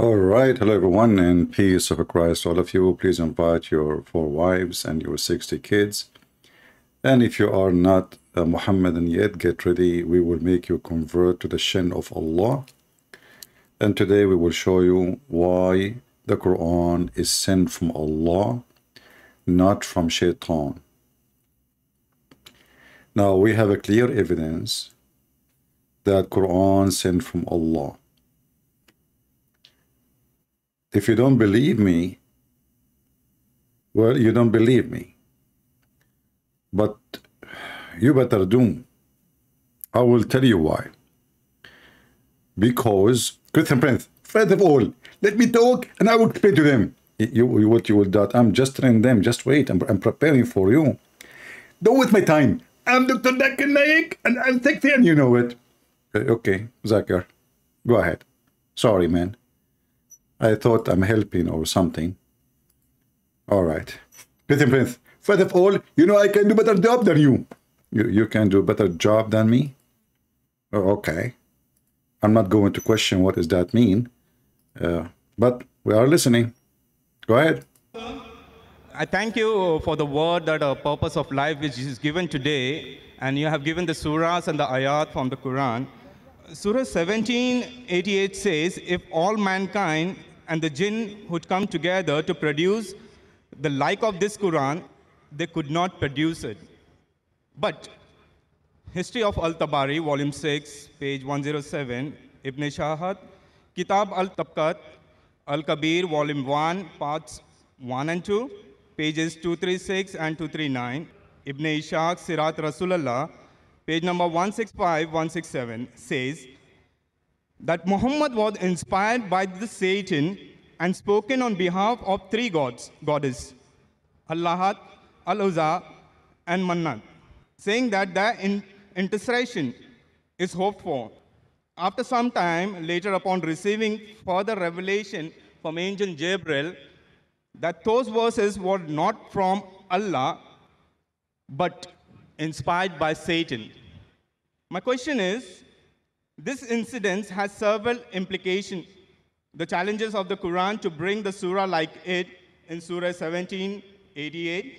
All right, hello everyone, and peace of Christ all of you. Please invite your 4 wives and your 60 kids. And if you are not Muhammadan yet, get ready. We will make you convert to the Shin of Allah. And today we will show you why the Quran is sent from Allah, not from Shaitan. Now we have a clear evidence that Quran sent from Allah. If you don't believe me, well, you don't believe me. But you better do. I will tell you why. Because, Christian Prince, first of all, let me talk and I will explain to them. What you will do, I'm just training them, just wait, I'm preparing for you. Don't waste my time. I'm Dr. Zakir Naik and I'm 60 and you know it. Okay, Zakir, go ahead. Sorry, man. I thought I'm helping or something. All right. Christian Prince, first of all, you know I can do better job than you. You can do better job than me? Oh, okay. I'm not going to question what does that mean. But we are listening. Go ahead. I thank you for the word that the purpose of life which is given today. And you have given the surahs and the ayat from the Quran. Surah 17:88 says, if all mankind and the jinn would come together to produce the like of this Quran, they could not produce it. But History of Al Tabari, Volume 6, page 107, Ibn Ishaq, Kitab Al Tabqat, Al Kabir, Volume 1, Parts 1 and 2, pages 236 and 239, Ibn Ishaq, Sirat Rasulullah, page number 165, 167, says that Muhammad was inspired by the Satan and spoken on behalf of 3 gods, goddesses, Allahat, Al-Uzza, and Manat, saying that their intercession is hoped for. After some time, later upon receiving further revelation from Angel Jibreel, that those verses were not from Allah, but inspired by Satan. My question is, this incident has several implications. The challenges of the Quran to bring the surah like it in Surah 17:88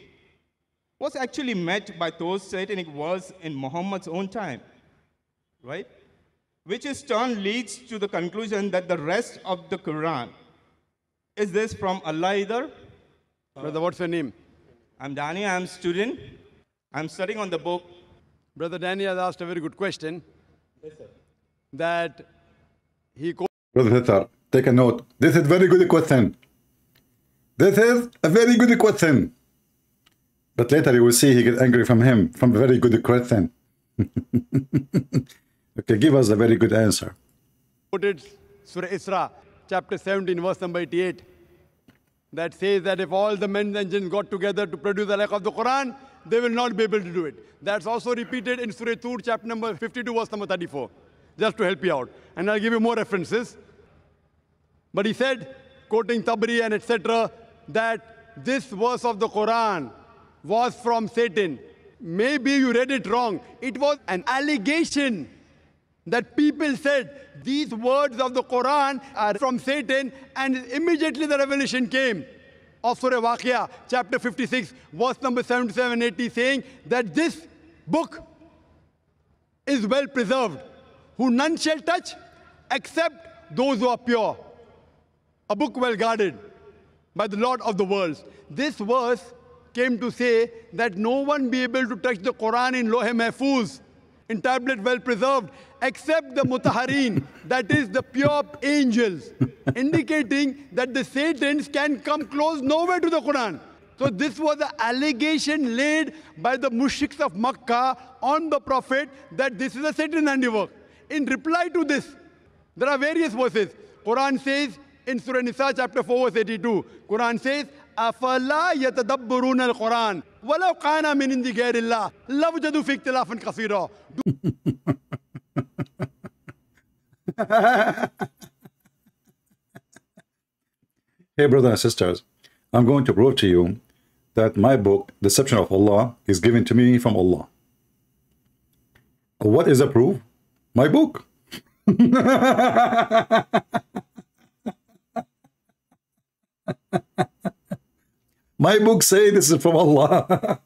was actually met by those satanic words in Muhammad's own time, right? Which in turn leads to the conclusion that the rest of the Quran, is this from Allah either? Brother, what's your name? I'm Dani, I'm a student. I'm studying on the book. Brother Danny has asked a very good question. Yes, sir. That he... Brother Hittar, take a note. This is very good question. This is a very good question. But later you will see he gets angry from him, from a very good question. Okay, give us a very good answer. Quoted Surah Isra, chapter 17, verse number 88. That says that if all the men and jinn got together to produce the like of the Quran, they will not be able to do it. That's also repeated in Surah Tur, chapter number 52, verse number 34, just to help you out. And I'll give you more references. But he said, quoting Tabari and etc., that this verse of the Quran was from Satan. Maybe you read it wrong. It was an allegation that people said, these words of the Quran are from Satan, and immediately the revelation came of Surah Waqia, chapter 56, verse number 77 and 80, saying that this book is well preserved, who none shall touch except those who are pure, a book well guarded by the Lord of the worlds. This verse came to say that no one be able to touch the Quran in Lohe Mahfuz, in tablet well preserved, except the mutahareen, that is the pure angels, indicating that the Satans can come close nowhere to the Quran. So this was the allegation laid by the mushriks of Makkah on the Prophet that this is a Satan handiwork. In reply to this, there are various verses. Quran says in Surah Nisa chapter 4 verse 82, Quran says, أَفَلَا يَتَدَبَّرُونَ الْقُرْآنَ وَلَوْ كَانَ مِنْ عِنْدِ غَيْرِ اللَّهِ لَوَجَدُوا فِيهِ اخْتِلَافًا كَثِيرًا. Hey, brothers and sisters, I'm going to prove to you that my book, Deception of Allah, is given to me from Allah. What is the proof? My book. My book says this is from Allah.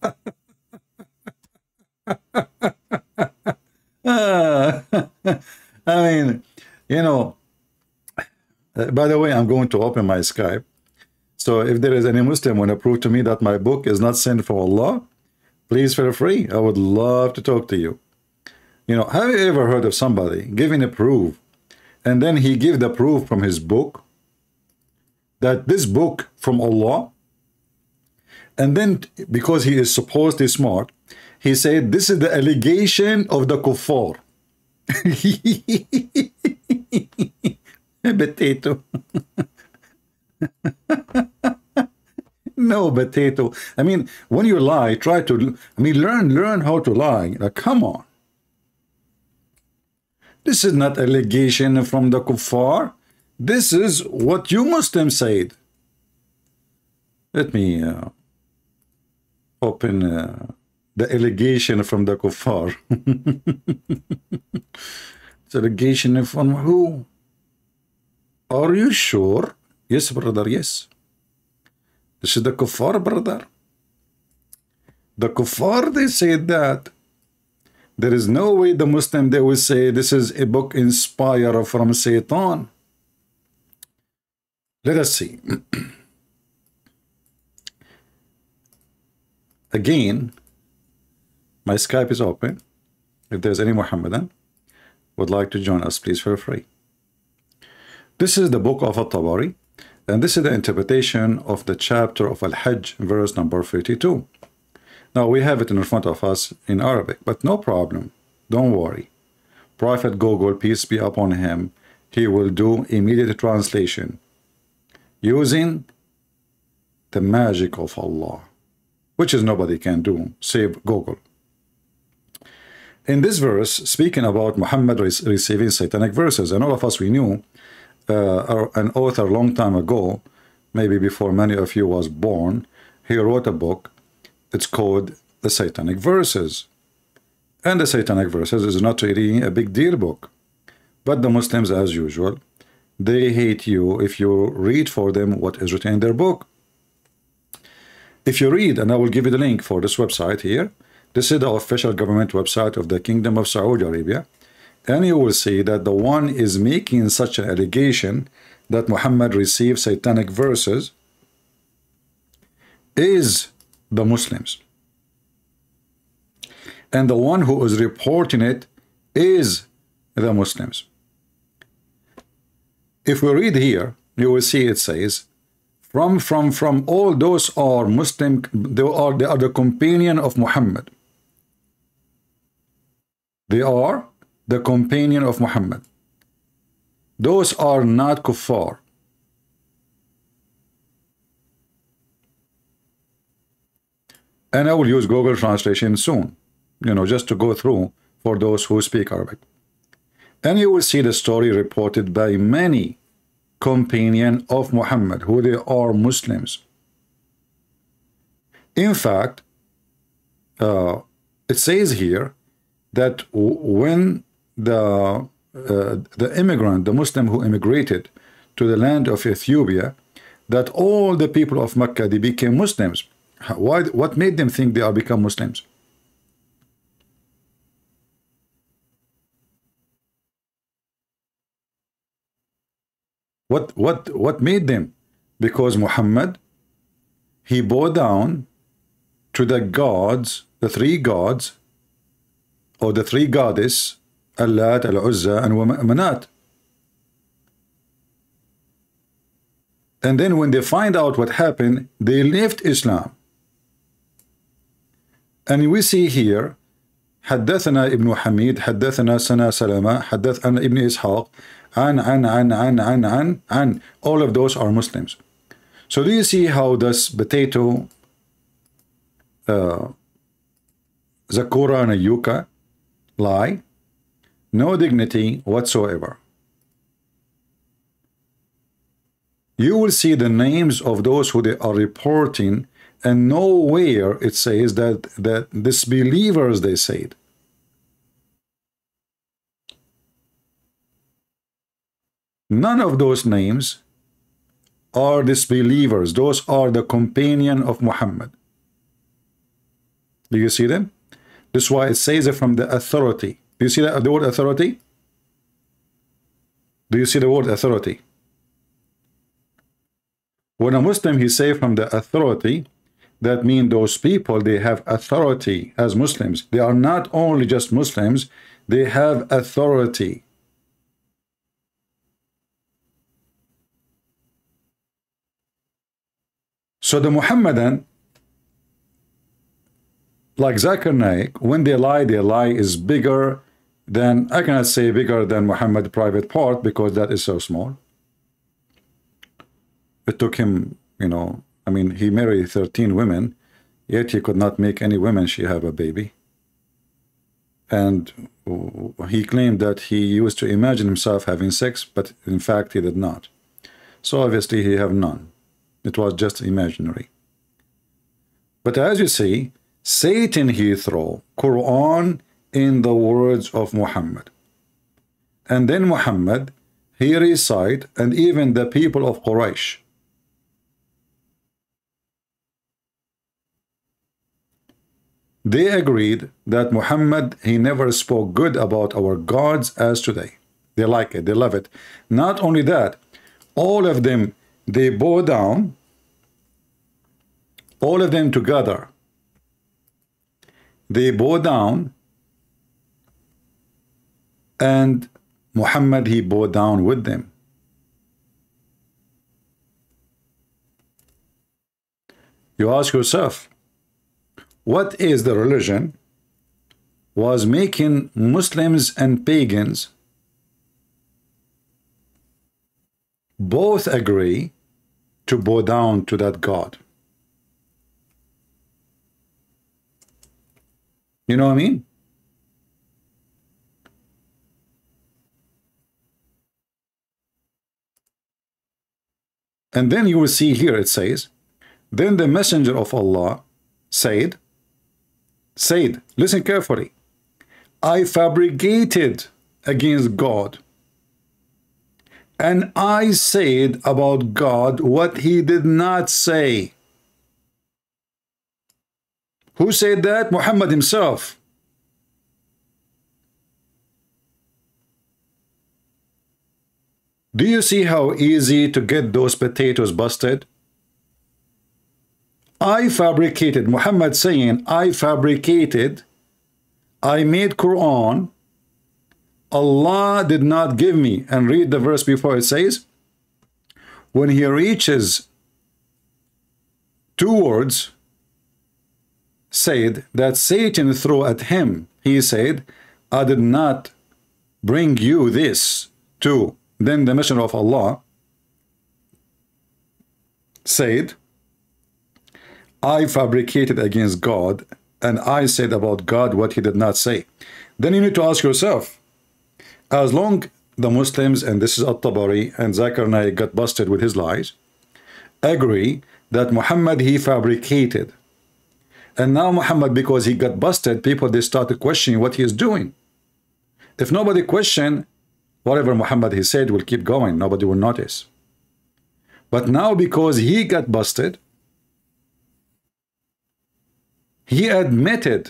I mean, you know, by the way, I'm going to open my Skype. So if there is any Muslim who want to prove to me that my book is not sent from Allah, please feel free. I would love to talk to you. You know, have you ever heard of somebody giving a proof and then he give the proof from his book that this book from Allah? And then because he is supposedly smart, he said, this is the allegation of the kuffar. Potato. No, potato. I mean, when you lie, try to, I mean, learn how to lie. Like, come on. This is not allegation from the kuffar. This is what you Muslims said. Let me open the allegation from the kuffar. It's allegation from who? Are you sure? Yes, brother, yes. This is the kuffar, brother. The kuffar, they said that. There is no way the Muslim, they will say, this is a book inspired from Shaitan. Let us see. Again, my Skype is open. If there's any Muhammadan would like to join us, please feel free. This is the book of Al Tabari, and this is the interpretation of the chapter of Al-Hajj, verse number 52. Now, we have it in front of us in Arabic, but no problem. Don't worry. Prophet Google, peace be upon him, he will do immediate translation using the magic of Allah, which is nobody can do, save Google. In this verse, speaking about Muhammad receiving satanic verses, and all of us, we knew an author long time ago, maybe before many of you was born, he wrote a book. It's called The Satanic Verses. And The Satanic Verses is not really a big deal book. But the Muslims, as usual, they hate you if you read for them what is written in their book. If you read, and I will give you the link for this website here, this is the official government website of the Kingdom of Saudi Arabia, and you will see that the one is making such an allegation that Muhammad received satanic verses is the Muslims, and the one who is reporting it is the Muslims. If we read here, you will see it says, from all those are Muslim, they are the companion of Muhammad. They are the companion of Muhammad. Those are not kuffar. And I will use Google translation soon, you know, just to go through for those who speak Arabic. And you will see the story reported by many companions of Muhammad, who they are Muslims. In fact, it says here that when the immigrant, the Muslim who immigrated to the land of Ethiopia, that all the people of Makkah, they became Muslims. Why? What made them think they are become Muslims? What made them? Because Muhammad, he bowed down to the gods, the three gods, or the three goddess, Allah, Al-Uzza, and Manat. And then when they find out what happened, they left Islam. And we see here, حدثنا ابن حميد حدثنا سنة سلمة حدثنا ابن إسحاق عن all of those are Muslims. So do you see how this potato Zakura and Yuka lie? No dignity whatsoever. You will see the names of those who they are reporting, and nowhere it says that disbelievers, they said. None of those names are disbelievers. Those are the companion of Muhammad. Do you see them? This is why it says it from the authority. Do you see the word authority? Do you see the word authority? When a Muslim, he say from the authority, that means those people, they have authority as Muslims. They are not only just Muslims, they have authority. So the Muhammadan, like Zakir Naik, when they lie is bigger than, I cannot say bigger than Muhammad's private part, because that is so small. It took him, you know, I mean, he married 13 women, yet he could not make any women she have a baby. And he claimed that he used to imagine himself having sex, but in fact he did not. So obviously he have none. It was just imaginary. But as you see, Satan, he throw Quran in the words of Muhammad. And then Muhammad, he recite, and even the people of Quraysh. They agreed that Muhammad, he never spoke good about our gods as today. They like it, they love it. Not only that, all of them, they bow down, all of them together. They bow down, and Muhammad, he bowed down with them. You ask yourself, what is the religion was making Muslims and pagans both agree to bow down to that God? You know what I mean? And then you will see here it says, then the messenger of Allah said, listen carefully, I fabricated against God, and I said about God what he did not say. Who said that? Muhammad himself. Do you see how easy to get those potatoes busted? I fabricated, Muhammad saying, I fabricated, I made Quran, Allah did not give me. And read the verse before, it says, when he reaches two words, said that Satan threw at him, he said, I did not bring you this too. Then the messenger of Allah said, I fabricated against God, and I said about God what he did not say. Then you need to ask yourself, as long the Muslims, and this is Al Tabari and Zakir Naik got busted with his lies, agree that Muhammad, he fabricated. And now Muhammad, because he got busted, people, they started questioning what he is doing. If nobody questioned, whatever Muhammad he said will keep going. Nobody will notice. But now because he got busted, he admitted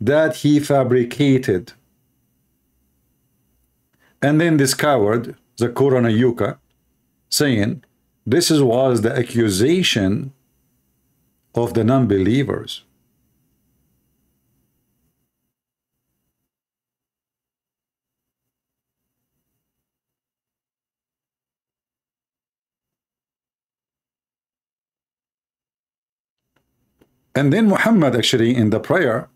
that he fabricated. And then this coward, Zakir Naik, saying, this was the accusation of the non-believers. And then Muhammad, actually, in the prayer,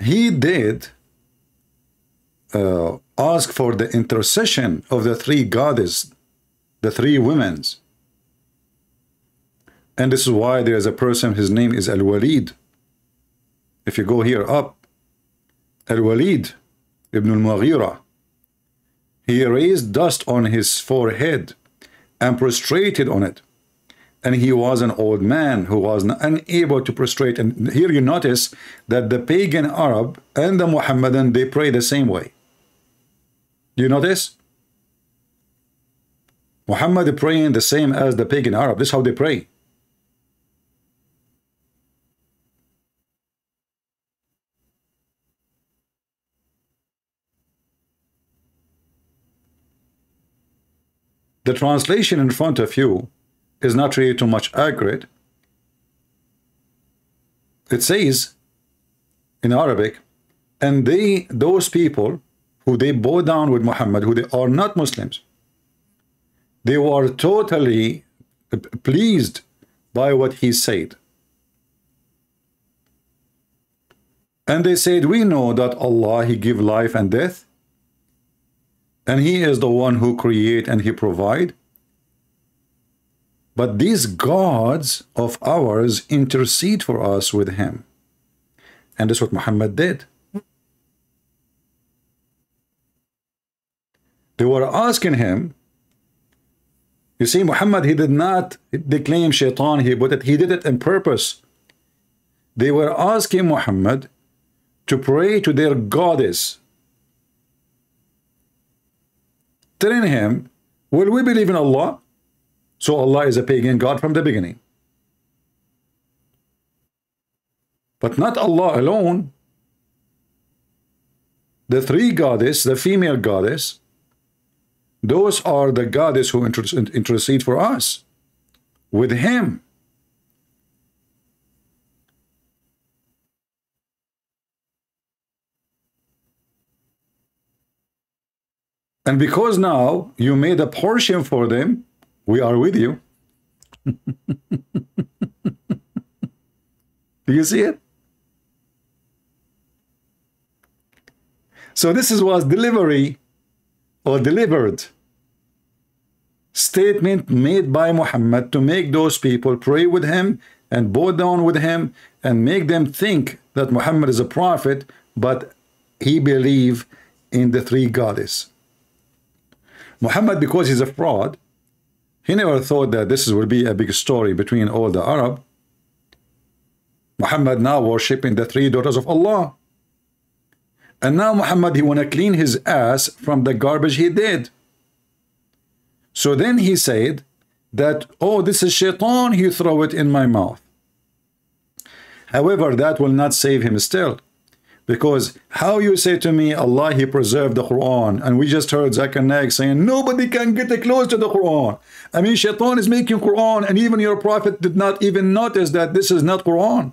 he did ask for the intercession of the three goddesses, the three women. And this is why there is a person, his name is Al-Walid. If you go here up, Al-Walid Ibn al-Mughira, he raised dust on his forehead and prostrated on it. And he was an old man who was unable to prostrate. And here you notice that the pagan Arab and the Muhammadan, they pray the same way. Do you notice? Muhammad praying the same as the pagan Arab. This is how they pray. The translation in front of you is not really too much accurate. It says in Arabic, and those people who they bow down with Muhammad, who they are not Muslims, they were totally pleased by what he said. And they said, we know that Allah, he give life and death, and he is the one who create and he provide. But these gods of ours intercede for us with him. And that's what Muhammad did. They were asking him, you see, Muhammad, he did not declaim Shaitan, he did it on purpose. They were asking Muhammad to pray to their goddess, telling him, will we believe in Allah? So Allah is a pagan God from the beginning. But not Allah alone. The three goddesses, the female goddess, those are the goddesses who intercede for us with him. And because now you made a portion for them, we are with you. Do you see it? So this was delivery or delivered statement made by Muhammad to make those people pray with him and bow down with him and make them think that Muhammad is a prophet, but he believed in the three goddesses. Muhammad, because he's a fraud, he never thought that this will be a big story between all the Arab. Muhammad now worshipping the three daughters of Allah. And now Muhammad, he want to clean his ass from the garbage he did. So then he said that, oh, this is Shaitan, he throw it in my mouth. However, that will not save him still. Because how you say to me, Allah, he preserved the Quran, and we just heard Zakir Naik saying, nobody can get close to the Quran. I mean, Shaitan is making Quran, and even your prophet did not even notice that this is not Quran.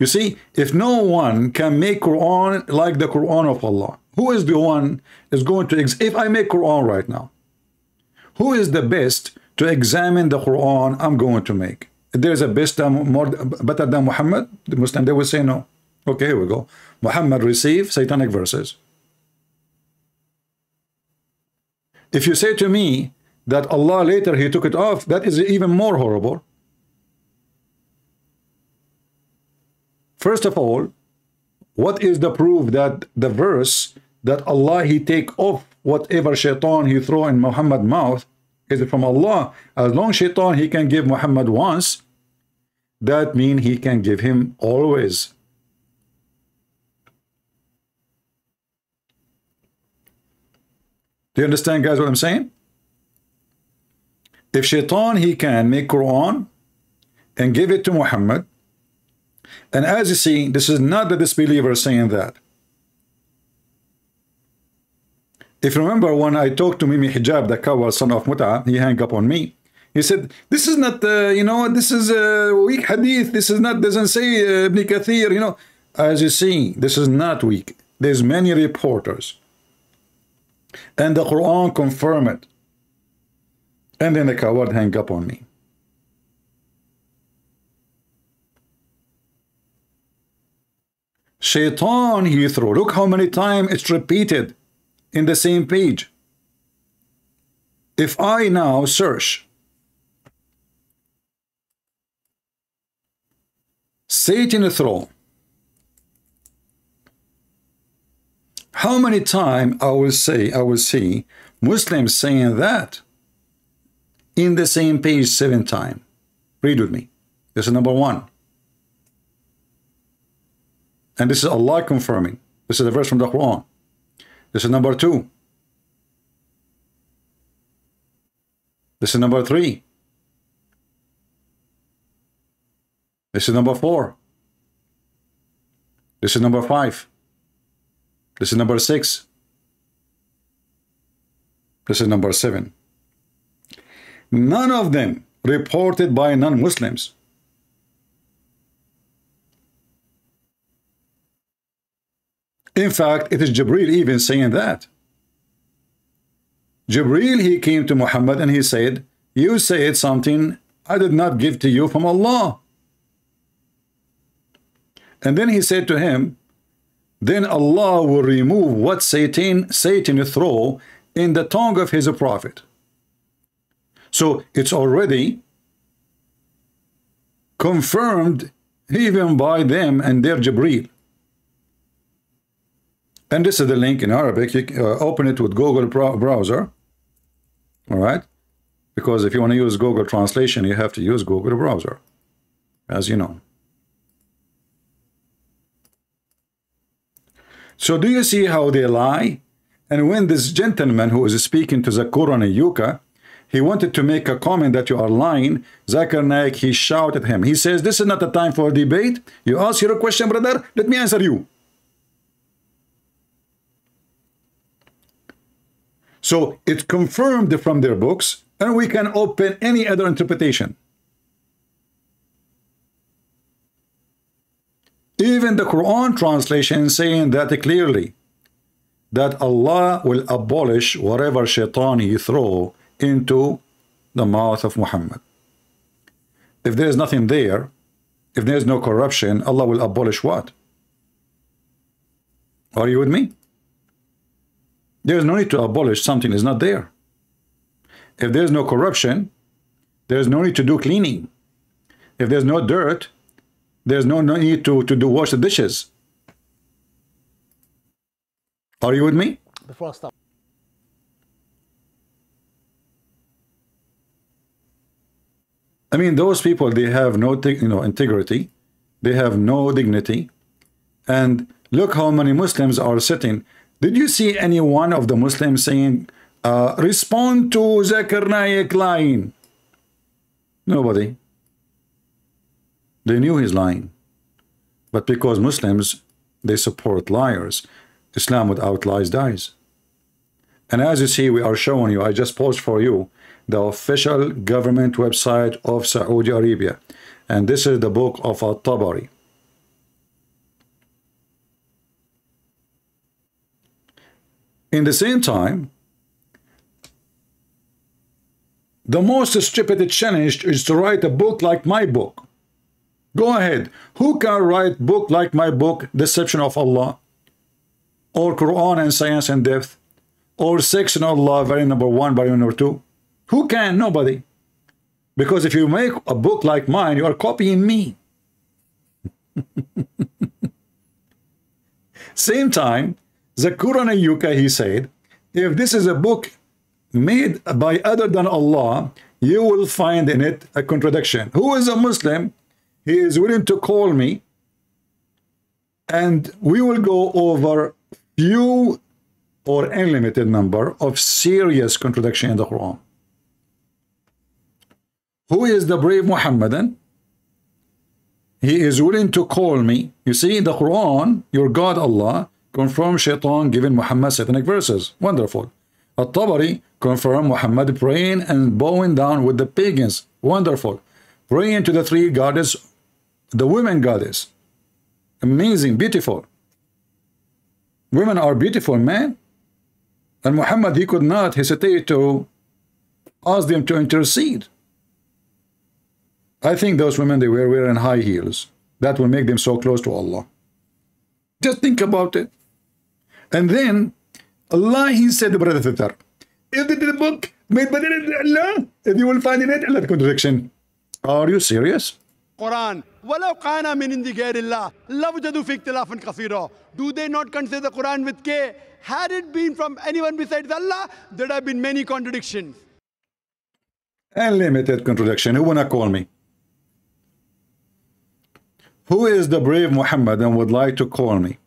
You see, if no one can make Quran like the Quran of Allah, who is the one is going to, if I make Quran right now, who is the best to examine the Quran I'm going to make? If there is a best more better than Muhammad, the Muslim, they will say no. Okay, here we go. Muhammad received Satanic verses. If you say to me that Allah later he took it off, that is even more horrible. First of all, what is the proof that the verse that Allah he take off whatever Shaitan he throw in Muhammad's mouth? Is it from Allah? As long as Shaitan he can give Muhammad once, that means he can give him always. Do you understand, guys, what I'm saying? If Shaitan he can make Quran and give it to Muhammad, and as you see, this is not the disbeliever saying that. If you remember when I talked to Mimi Hijab, the coward son of Mut'ah, he hung up on me. He said, this is not, this is a weak hadith. This is not, doesn't say Ibn Kathir, you know. As you see, this is not weak. There's many reporters. And the Quran confirmed it. And then the coward hung up on me. Shaitan, he threw. Look how many times it's repeated. In the same page. If I now search Satan throne, how many times I will see Muslims saying that in the same page 7 times? Read with me. This is number 1. And this is Allah confirming. This is a verse from the Quran. This is number two. This is number three. This is number four. This is number five. This is number six. This is number seven. None of them reported by non-Muslims. In fact, it is Jibreel even saying that. Jibreel, he came to Muhammad and he said, you said something I did not give to you from Allah. And then he said to him, then Allah will remove what Satan throw in the tongue of his prophet. So it's already confirmed even by them and their Jibreel. And this is the link in Arabic. You open it with Google browser. All right. Because if you want to use Google translation, you have to use Google browser, as you know. So do you see how they lie? And when this gentleman who is speaking to Zakir Naik, he wanted to make a comment that you are lying, Zakir Naik, he shouted at him. He says, this is not a time for debate. You ask your question, brother. Let me answer you. So it's confirmed from their books, and we can open any other interpretation. Even the Quran translation saying that clearly, that Allah will abolish whatever Shaitan he throw into the mouth of Muhammad. If there is nothing there, if there is no corruption, Allah will abolish what? Are you with me? There is no need to abolish something is not there. If there is no corruption, there is no need to do cleaning. If there is no dirt, there is no need to wash the dishes. Are you with me? Before I stop. I mean, those people, they have no integrity, they have no dignity, and look how many Muslims are sitting. Did you see any one of the Muslims saying, respond to Zakir Naik lying? Nobody. They knew he's lying. But because Muslims, they support liars. Islam without lies dies. And as you see, we are showing you, I just posted for you, the official government website of Saudi Arabia. And this is the book of Al Tabari. In the same time, the most stupid challenge is to write a book like my book. Go ahead. Who can write a book like my book, Deception of Allah? Or Quran and Science and Depth? Or Section of Allah, Volume Number 1, Volume Number 2? Who can? Nobody. Because if you make a book like mine, you are copying me. Same time, Zakir Naik, he said, if this is a book made by other than Allah, you will find in it a contradiction. Who is a Muslim? He is willing to call me, and we will go over few or unlimited number of serious contradiction in the Quran. Who is the brave Muhammadan? He is willing to call me. You see, in the Quran, your God Allah confirm Shaitan giving Muhammad satanic verses. Wonderful. Al-Tabari confirm Muhammad praying and bowing down with the pagans. Wonderful. Praying to the three goddess, the women goddess. Amazing, beautiful. Women are beautiful, man. And Muhammad, he could not hesitate to ask them to intercede. I think those women, they were wearing high heels. That will make them so close to Allah. Just think about it. And then Allah, he said, brother Tatar, if it is a book made by Allah, if you will find in it Allah contradiction. Are you serious? Quran. Do they not consider the Quran with K? Had it been from anyone besides Allah, there have been many contradictions. Unlimited contradiction. Who wanna call me? Who is the brave Muhammadan would like to call me?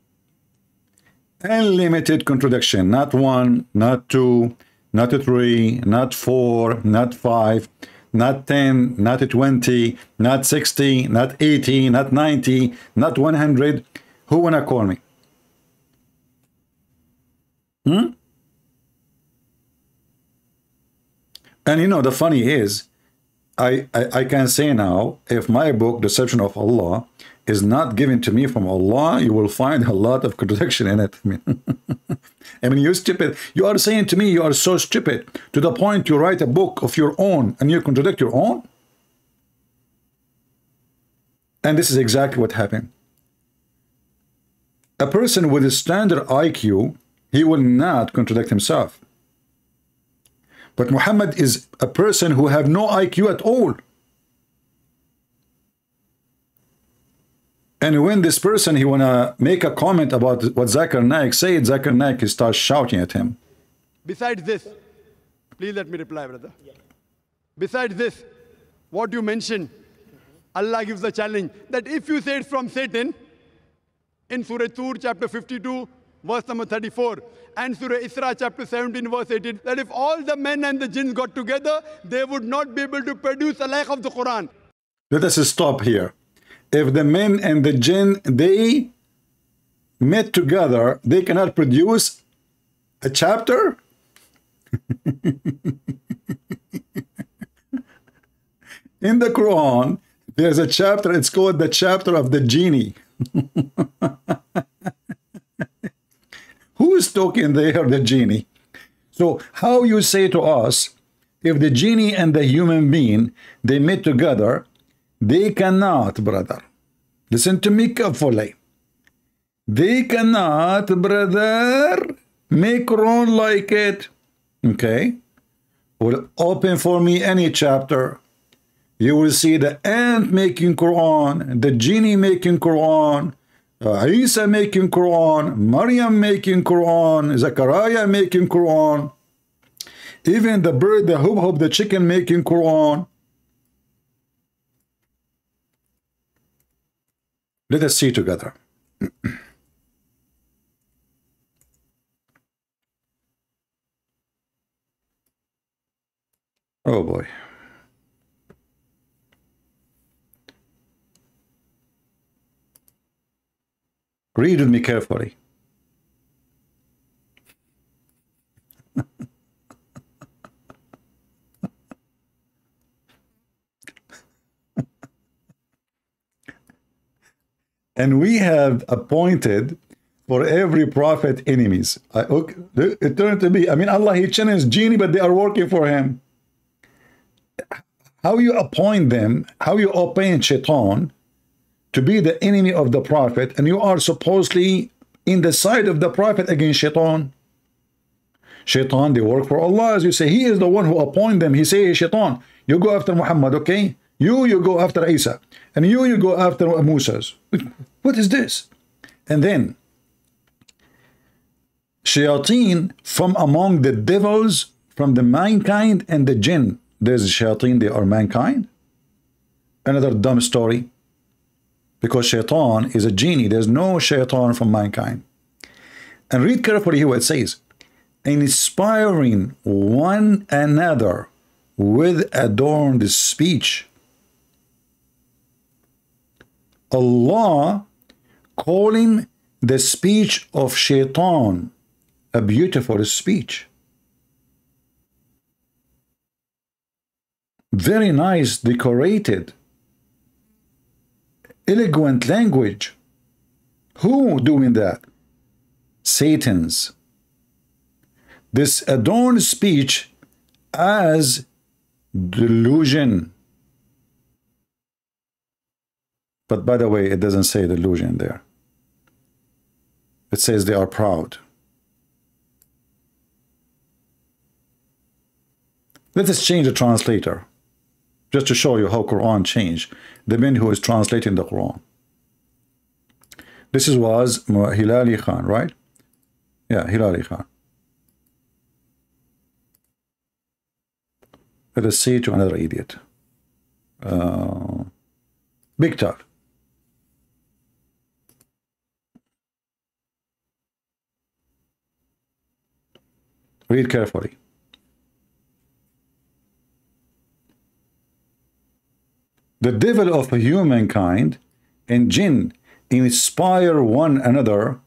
unlimited contradiction. Not one, not two, not three, not four, not five, not 10, not 20, not 60, not 80, not 90, not 100. Who wanna call me? And you know, the funny is, I can say now, if my book, Deception of Allah, is not given to me from Allah, you will find a lot of contradiction in it. I mean, you're stupid. You are saying to me, you are so stupid, to the point you write a book of your own and you contradict your own? And this is exactly what happened. A person with a standard IQ, he will not contradict himself. But Muhammad is a person who have no IQ at all. And when this person, he wanna make a comment about what Zakir Naik said, Zakir Naik, he starts shouting at him. Besides this, please let me reply, brother. Yeah. Besides this, what you mentioned, Allah gives a challenge that if you say it from Satan, in Surah Tur, chapter 52, verse number 34, and Surah Isra, chapter 17, verse 18, that if all the men and the jinns got together, they would not be able to produce a laykh of the Quran. Let us stop here. If the men and the jinn, they met together, they cannot produce a chapter? In the Quran, there's a chapter, it's called the chapter of the genie. Who is talking there? The genie. So how you say to us, if the genie and the human being, they met together, they cannot, brother. Listen to me carefully. They cannot, brother, make Quran like it. Okay? Will open for me any chapter. You will see the ant making Quran, the genie making Quran, Isa making Quran, Maryam making Quran, Zachariah making Quran, even the bird, the hub-hub, the chicken making Quran. Let us see together. Oh boy. Read with me carefully. And we have appointed for every prophet enemies. It turned to be, I mean, Allah, he challenged genie, but they are working for him. How you appoint them, how you appoint Shaitan to be the enemy of the prophet, and you are supposedly in the side of the prophet against Shaitan. Shaitan, they work for Allah, as you say. He is the one who appoint them. He says, Shaitan, you go after Muhammad, okay? You go after Isa, and you go after Musa's. What is this? And then, shayateen from among the devils, from the mankind and the jinn. There's shayateen, they are mankind. Another dumb story. Because shaitan is a genie. There's no shaitan from mankind. And read carefully here what it says. Inspiring one another with adorned speech. Allah calling the speech of Shaitan a beautiful speech. Very nice, decorated, eloquent language. Who doing that? Satan's. This adorned speech as delusion. But by the way, it doesn't say delusion there. It says they are proud. Let us change the translator, just to show you how Quran changed. The man who is translating the Quran. This was Hilali Khan, right? Yeah, Hilali Khan. Let us see to another idiot. Big talk. Read carefully. The devil of humankind and jinn inspire one another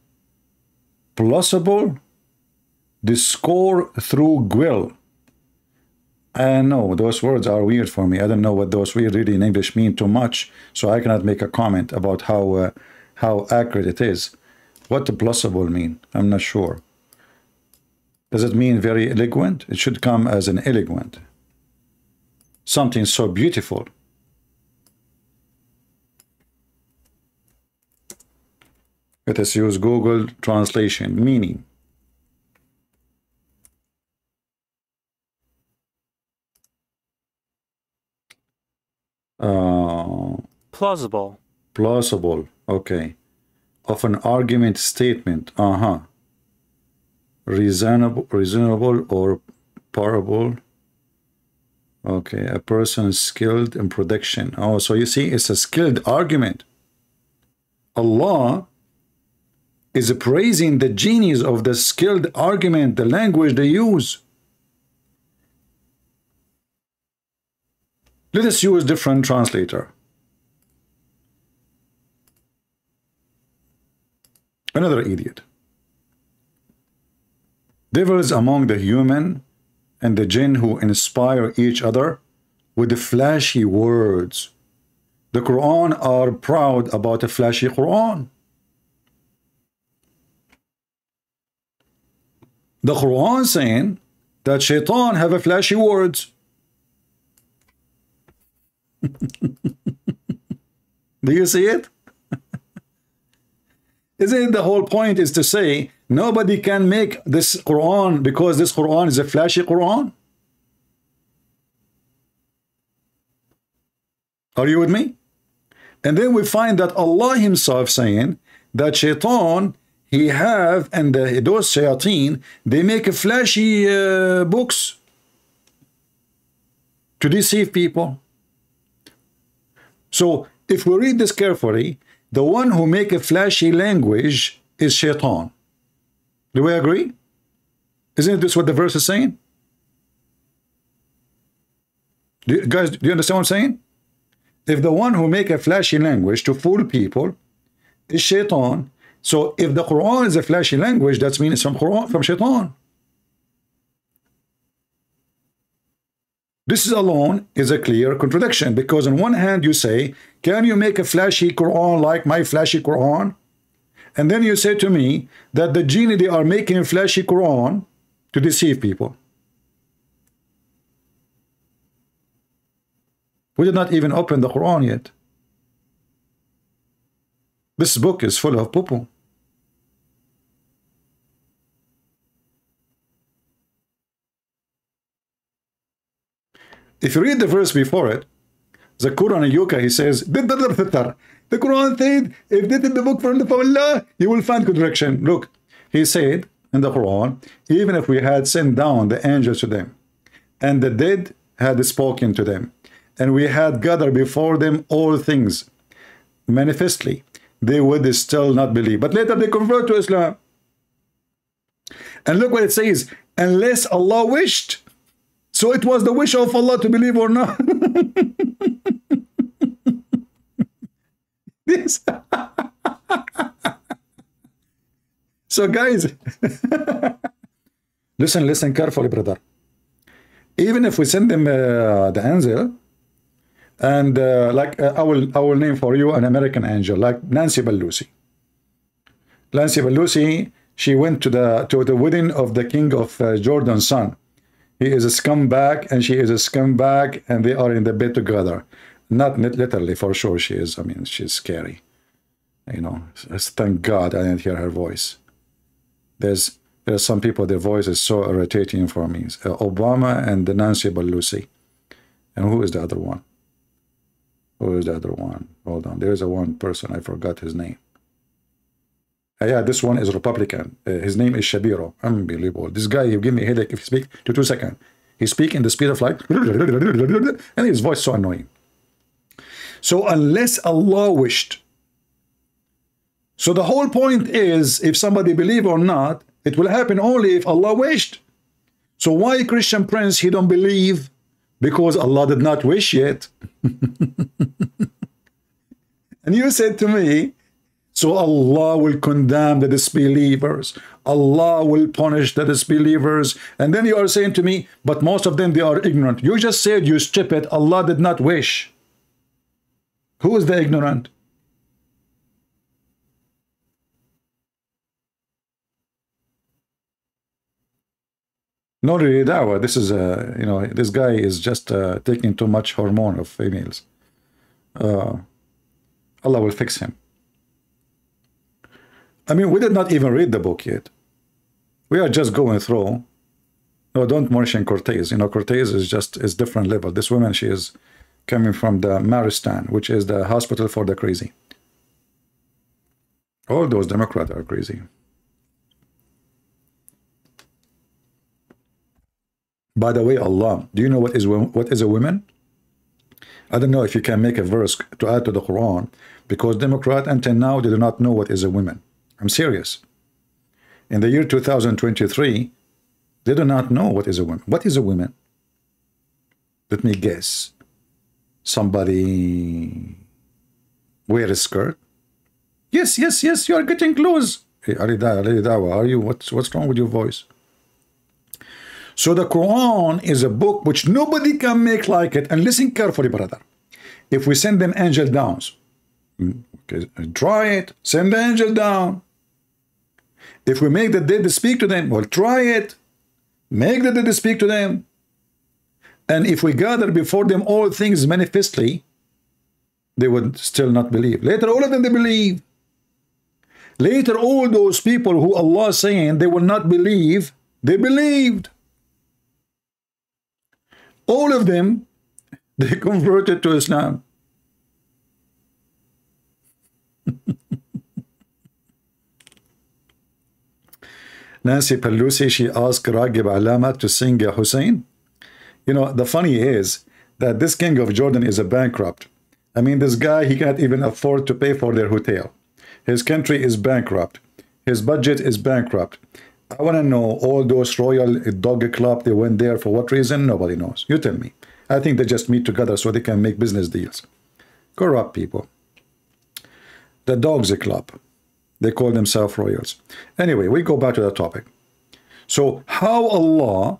plausible discord through guile. I know those words are weird for me. I don't know what those weird really in English mean too much, so I cannot make a comment about how accurate it is. What the plausible mean? I'm not sure. Does it mean very eloquent? It should come as an eloquent. Something so beautiful. Let us use Google translation meaning. Plausible. Plausible. Okay. Of an argument statement. Reasonable or parable. Okay. A person skilled in production. Oh, so you see, it's a skilled argument. Allah is praising the genius of the skilled argument, the language they use. Let us use different translator. Another idiot. Devils among the human and the jinn who inspire each other with the flashy words. The Quran are proud about a flashy Quran. The Quran saying that Shaitan have a flashy words. Do you see it? Isn't the whole point is to say nobody can make this Quran because this Quran is a flashy Quran? Are you with me? And then we find that Allah himself saying that Shaitan, he have, and those shayateen, they make a flashy books to deceive people. So if we read this carefully, the one who make a flashy language is Shaitan. Do we agree? Isn't this what the verse is saying? Do you understand what I'm saying? If the one who make a flashy language to fool people is Shaitan, so if the Quran is a flashy language, that means it's from Shaitan. This alone is a clear contradiction, because on one hand you say, can you make a flashy Quran like my flashy Quran? And then you say to me that the jinn, they are making a flashy Quran to deceive people. We did not even open the Quran yet. This book is full of poo-poo. If you read the verse before it, Zakir Naik, he says, the Quran said, if this is the book from Allah, you will find contradiction. Look, he said in the Quran, even if we had sent down the angels to them, and the dead had spoken to them, and we had gathered before them all things, manifestly, they would still not believe. But later they convert to Islam. And look what it says, unless Allah wished. So it was the wish of Allah to believe or not. This. So guys, listen carefully, brother. Even if we send them the angel, and I will name for you an American angel like Nancy Pelosi. Nancy Pelosi, she went to the wedding of the king of Jordan's son. He is a scumbag and she is a scumbag, and they are in the bed together. Not literally, for sure she is. I mean, she's scary. You know, thank God I didn't hear her voice. There's some people, their voice is so irritating for me. Obama and the Nancy Pelosi. And who is the other one? Who is the other one? Hold on. There is one person. I forgot his name. Yeah, this one is Republican. His name is Shabiro. Unbelievable. This guy, he give me a headache if he speak to 2 seconds. He speak in the speed of light. And his voice so annoying. So unless Allah wished. So the whole point is, if somebody believe or not, it will happen only if Allah wished. So why Christian Prince, he don't believe? Because Allah did not wish yet. And you said to me, so Allah will condemn the disbelievers. Allah will punish the disbelievers. And then you are saying to me, but most of them, they are ignorant. You just said, you stupid, Allah did not wish. Who is the ignorant? Not really dawah. This is a, you know, this guy is just taking too much hormone of females. Allah will fix him. I mean, we did not even read the book yet. We are just going through. No, don't mention Cortez. You know, Cortez is just is different level. This woman, she is coming from the Maristan, which is the hospital for the crazy. All those Democrats are crazy. By the way, Allah, do you know what is a woman? I don't know if you can make a verse to add to the Quran, because Democrat until now they do not know what is a woman. I'm serious. In the year 2023, they do not know what is a woman. What is a woman? Let me guess. Somebody wear a skirt. Yes, you are getting close. Hey, are you what's wrong with your voice? So the Quran is a book which nobody can make like it. And listen carefully, brother. If we send them angel downs, okay, try it. Send the angel down. If we make the dead speak to them, well, try it. Make the dead speak to them. And if we gather before them all things manifestly, they would still not believe. Later, all of them, they believe. Later, all those people who Allah is saying they will not believe, they believed. All of them, they converted to Islam. Nancy Pelosi, she asked Raghib Alama to sing Hussein. You know, the funny is that this king of Jordan is a bankrupt. I mean, this guy, he can't even afford to pay for their hotel. His country is bankrupt. His budget is bankrupt. I want to know all those royal dog club, they went there for what reason? Nobody knows. You tell me. I think they just meet together so they can make business deals. Corrupt people. The dogs club. They call themselves royals. Anyway, we go back to the topic. So how Allah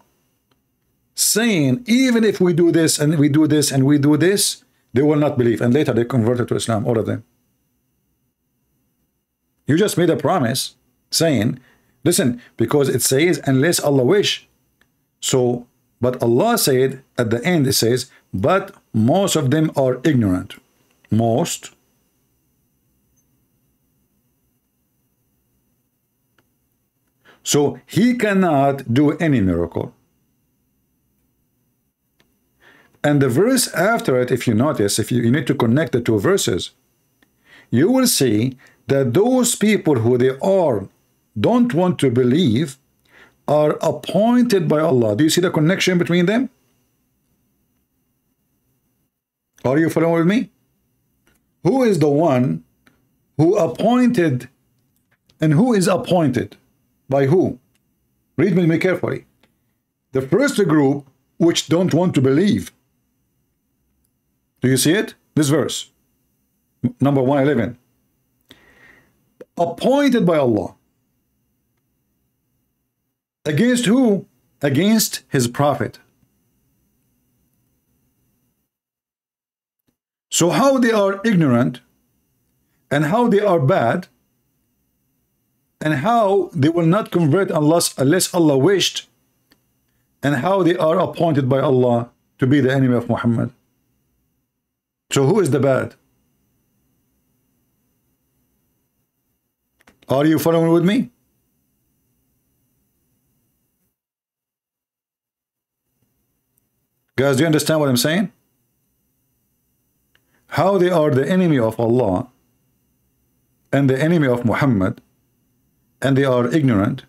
saying, even if we do this and we do this and we do this, they will not believe. And later they converted to Islam, all of them. You just made a promise saying, listen, because it says, unless Allah wish. So, but Allah said, at the end it says, but most of them are ignorant. Most. So, he cannot do any miracle. And the verse after it, if you notice, if you need to connect the two verses, you will see that those people who they are don't want to believe are appointed by Allah. Do you see the connection between them? Are you following with me? Who is the one who appointed, and who is appointed by who? Read with me carefully. The first group which don't want to believe. Do you see it? This verse, number 111. Appointed by Allah. Against who? Against his prophet. So how they are ignorant, and how they are bad, and how they will not convert unless Allah wished, and how they are appointed by Allah to be the enemy of Muhammad. So who is the bad? Are you following with me? Guys, do you understand what I'm saying? How they are the enemy of Allah and the enemy of Muhammad, and they are ignorant,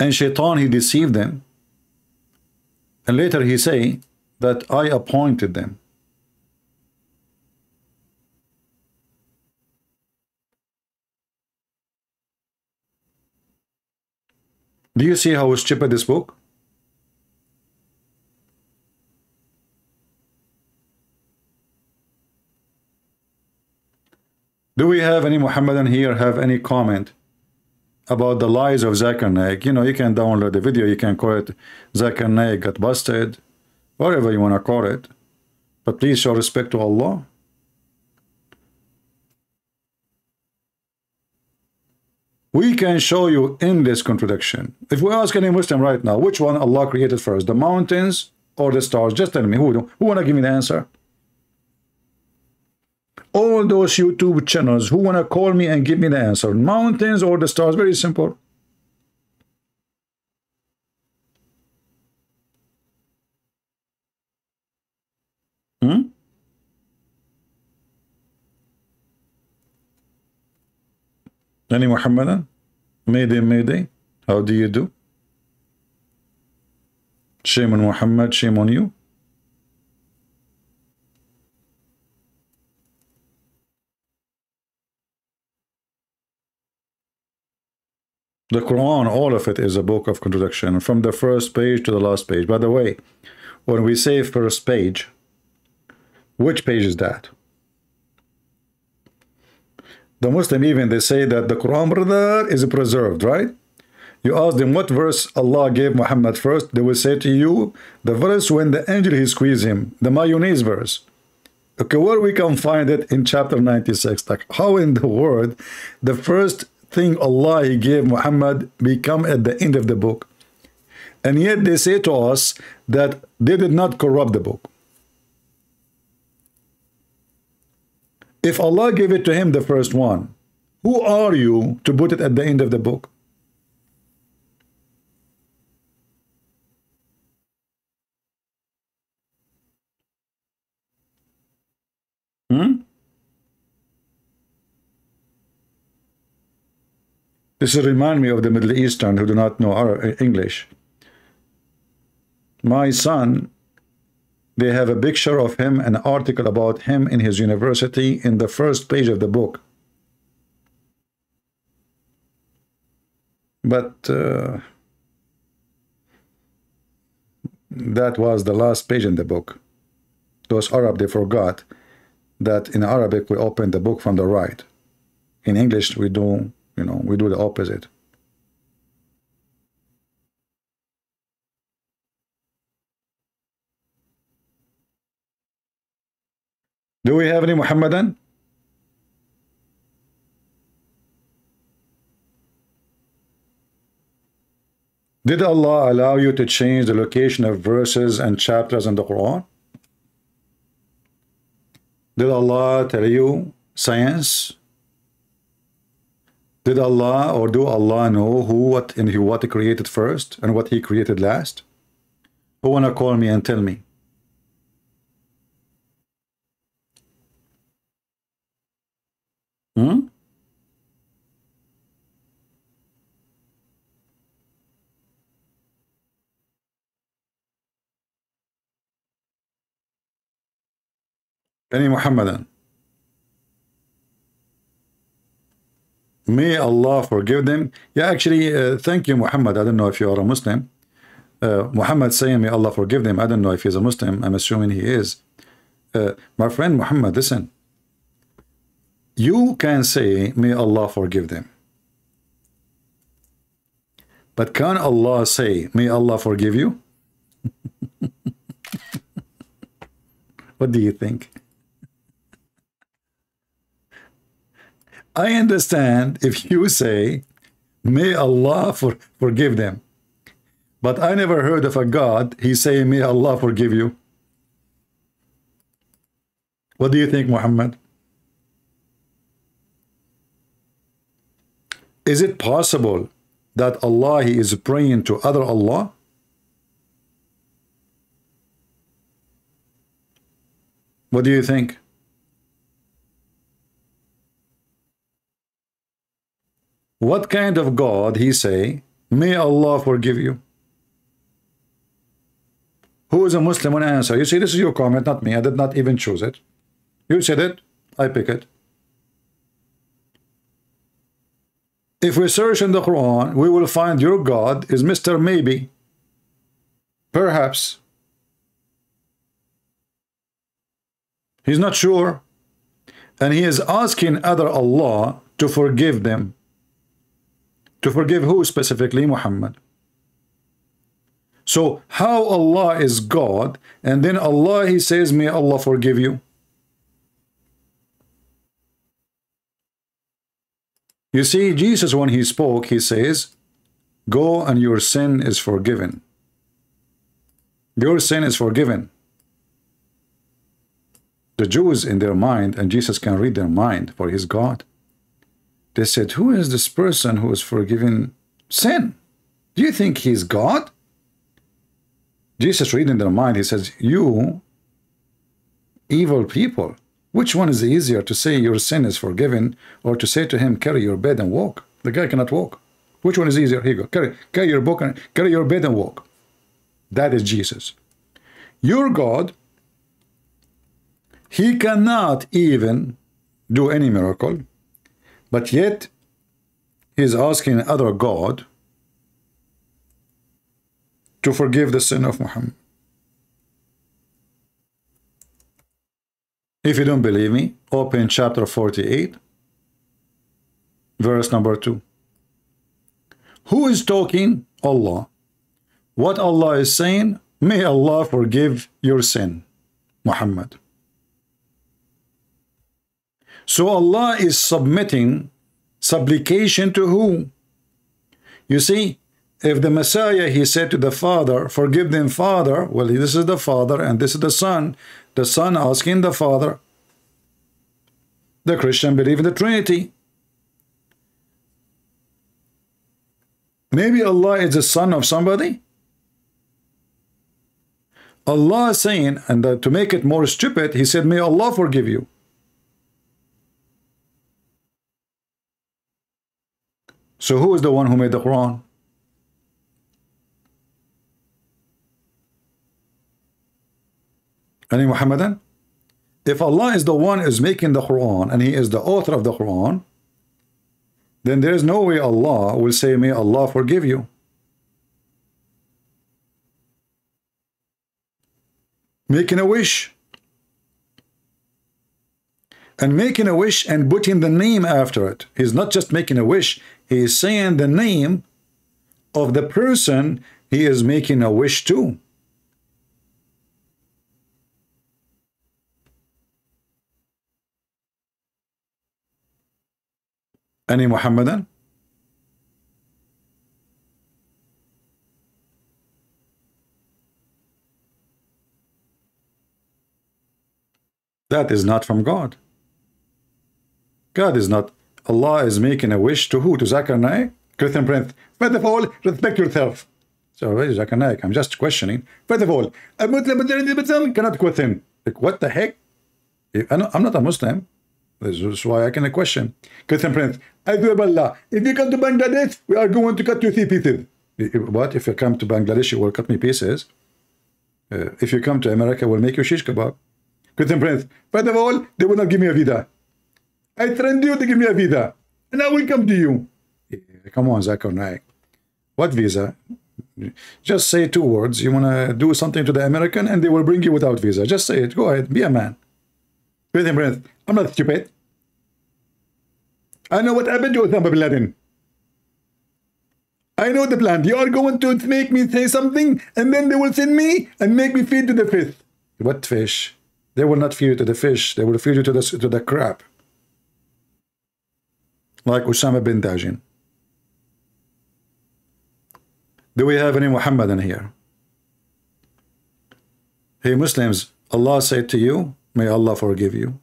and Shaitan, he deceived them, and later he say that I appointed them. Do you see how stupid this book? Do we have any Muhammadan here have any comment about the lies of Zakir Naik? You know, you can download the video, you can call it Zakir Naik Got Busted, whatever you want to call it. But please show respect to Allah. We can show you endless contradiction. If we ask any Muslim right now, which one Allah created first, the mountains or the stars? Just tell me, who want to give me the answer? All those YouTube channels, who want to call me and give me the answer? Mountains or the stars? Very simple. Any Muhammadan? Mayday, how do you do? Shame on Muhammad, shame on you. The Quran, all of it is a book of contradiction, from the first page to the last page. By the way, when we say first page, which page is that? The Muslim, even they say that the Quran, brother, is preserved, right? You ask them what verse Allah gave Muhammad first, they will say to you the verse when the angel he squeezed him, the mayonnaise verse. Okay, where we can find it in chapter 96? Like, how in the world the first thing Allah he gave Muhammad become at the end of the book? And yet they say to us that they did not corrupt the book. If Allah gave it to him, the first one, who are you to put it at the end of the book? This reminds me of the Middle Eastern who do not know English. My son, they have a picture of him, an article about him in his university in the first page of the book. But that was the last page in the book. Those Arab, they forgot that in Arabic we open the book from the right. In English we do, you know, we do the opposite. Do we have any Muhammadan? Did Allah allow you to change the location of verses and chapters in the Quran? Did Allah tell you science? Did Allah or do Allah know what he created first and what he created last? Who wanna call me and tell me? Any Muhammadan? May Allah forgive them. Yeah, actually, thank you, Muhammad. I don't know if you are a Muslim. Muhammad saying, may Allah forgive them. I don't know if he's a Muslim. I'm assuming he is. My friend Muhammad, listen. You can say, may Allah forgive them. But can Allah say, may Allah forgive you? What do you think? I understand if you say, may Allah forgive them. But I never heard of a God, he say, may Allah forgive you. What do you think, Muhammad? Is it possible that Allah he is praying to other Allah? What do you think? What kind of God he say, may Allah forgive you? Who is a Muslim when I answer? You see, this is your comment, not me. I did not even choose it. You said it, I pick it. If we search in the Quran, we will find your God is Mr. Maybe, perhaps. He's not sure. And he is asking other Allah to forgive them. To forgive who specifically? Muhammad. So how Allah is God, and then Allah, he says, may Allah forgive you. You see, Jesus, when he spoke, he says, go and your sin is forgiven. Your sin is forgiven. The Jews in their mind, and Jesus can read their mind, for his God, they said, who is this person who is forgiving sin? Do you think he's God? Jesus reading their mind, he says, you evil people, which one is easier to say your sin is forgiven, or to say to him, carry your bed and walk? The guy cannot walk. Which one is easier? Here you go. Carry your book and carry your bed and walk. That is Jesus. Your God, he cannot even do any miracle, but yet he is asking other God to forgive the sin of Muhammad. If you don't believe me, open chapter 48, verse number 2. Who is talking? Allah. What Allah is saying? May Allah forgive your sin, Muhammad. So Allah is submitting supplication to who? You see, if the Messiah, he said to the Father, forgive them, Father. Well, this is the Father and this is the Son. The Son asking the Father. The Christian believe in the Trinity. Maybe Allah is the son of somebody. Allah is saying, and to make it more stupid, he said, may Allah forgive you. So who is the one who made the Quran? Any Muhammadan? If Allah is the one who is making the Quran, and he is the author of the Quran, then there is no way Allah will say, may Allah forgive you. Making a wish. And making a wish and putting the name after it. He's not just making a wish. He is saying the name of the person he is making a wish to. Any Muhammadan? That is not from God. God is not. Allah is making a wish to who? To Zakir Naik? Christian Prince. First of all, respect yourself. So where is Zakir Naik? I'm just questioning. First of all, a Muslim cannot question. Like, what the heck? I'm not a Muslim. This is why I can question. Christian Prince, I do Allah. If you come to Bangladesh, we are going to cut you three pieces. What? If you come to Bangladesh, you will cut me pieces. If you come to America, we'll make you shish kebab. Christian Prince, first of all, they will not give me a vida. I trained you to give me a visa, and I will come to you. Yeah, come on, Zakir Naik. What visa? Just say two words. You want to do something to the American, and they will bring you without visa. Just say it. Go ahead. Be a man. Wait a minute. I'm not stupid. I know what happened to Osama bin Laden. I know the plan. You are going to make me say something, and then they will send me and make me feed to the fish. What fish? They will not feed you to the fish. They will feed you to the crab. Like Osama bin Laden. Do we have any Muhammadan here? Hey Muslims, Allah said to you, may Allah forgive you.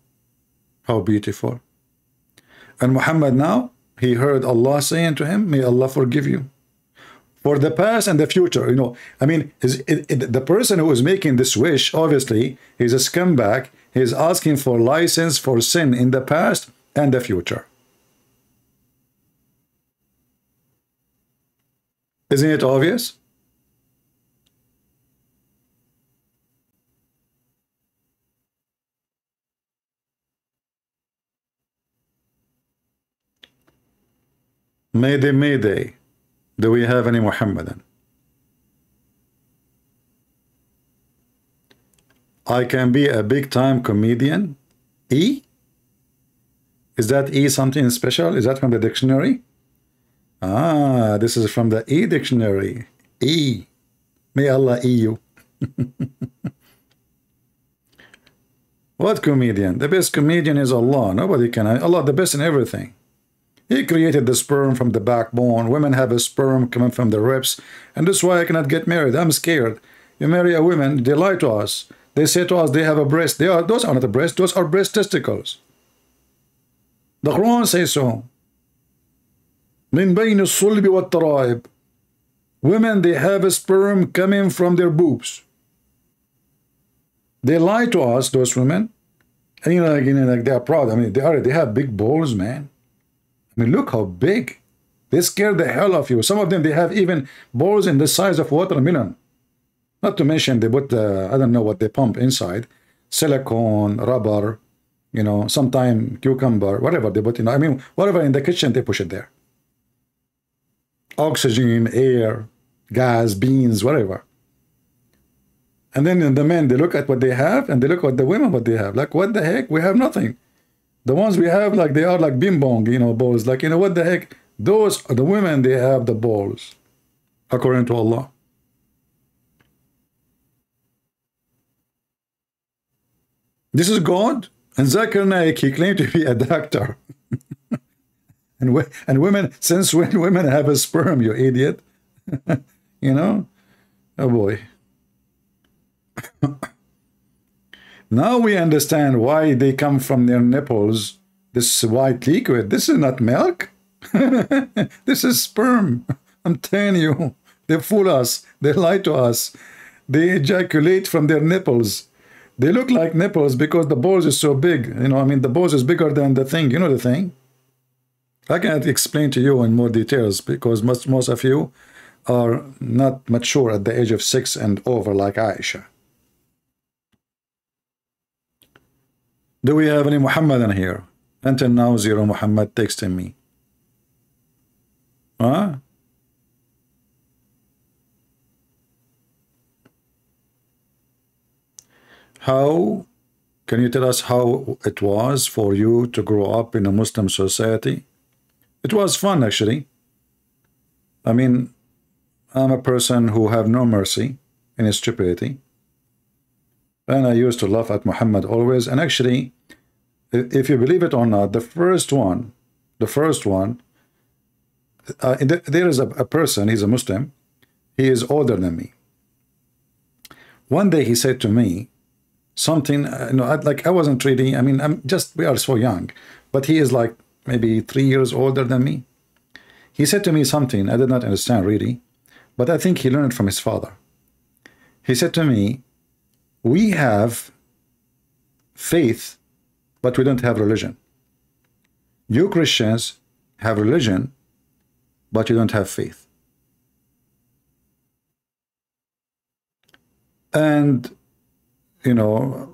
How beautiful. And Muhammad now, he heard Allah saying to him, may Allah forgive you. For the past and the future, you know. I mean, the person who is making this wish, obviously, he's a scumbag. He's asking for license for sin in the past and the future. Isn't it obvious? Mayday, Mayday, do we have any Muhammadan? I can be a big-time comedian. E? Is that E something special? Is that from the dictionary? Ah, this is from the E dictionary. E. May Allah E you. What comedian? The best comedian is Allah. Nobody can. Allah the best in everything. He created the sperm from the backbone. Women have a sperm coming from the ribs. And that's why I cannot get married. I'm scared. You marry a woman, they lie to us. They say to us they have a breast. They are, those are not a breast. Those are breast testicles. The Quran says so. Min bayni sulbi wa taraib. Women, they have a sperm coming from their boobs. They lie to us, those women. And you know, they are proud. I mean, they have big balls, man. I mean, look how big. They scare the hell of you. Some of them, they have even balls in the size of watermelon. Not to mention, they put, I don't know what they pump inside. Silicone, rubber, you know, sometime cucumber, whatever they put, you know, I mean, whatever in the kitchen, they push it there. Oxygen, air, gas, beans, whatever. And then the men, they look at what they have, and they look at the women, what they have. Like, what the heck? We have nothing. The ones we have, like, they are like bing bong, you know, balls. Like, you know, what the heck? Those are the women, they have the balls, according to Allah. This is God. And Zakir Naik, he claimed to be a doctor. and women, since when women have a sperm, you idiot? You know? Oh boy. Now we understand why they come from their nipples, this white liquid. This is not milk. This is sperm. I'm telling you. They fool us. They lie to us. They ejaculate from their nipples. They look like nipples because the balls is so big. You know, I mean, the balls is bigger than the thing. You know the thing? I cannot explain to you in more details because most of you are not mature at the age of 6 and over like Aisha. Do we have any Muhammadan here? Until now, zero Muhammad texting me. Huh? How can you tell us how it was for you to grow up in a Muslim society? It was fun, actually. I mean, I'm a person who have no mercy in his stupidity. And I used to laugh at Muhammad always. And actually, if you believe it or not, the first one, there is a person, he's a Muslim. He is older than me. One day he said to me, something, you know, like I wasn't really, I mean, we are so young, but he is like maybe 3 years older than me. He said to me something I did not understand really, but I think he learned from his father. He said to me, we have faith, but we don't have religion. You Christians have religion, but you don't have faith. And you know,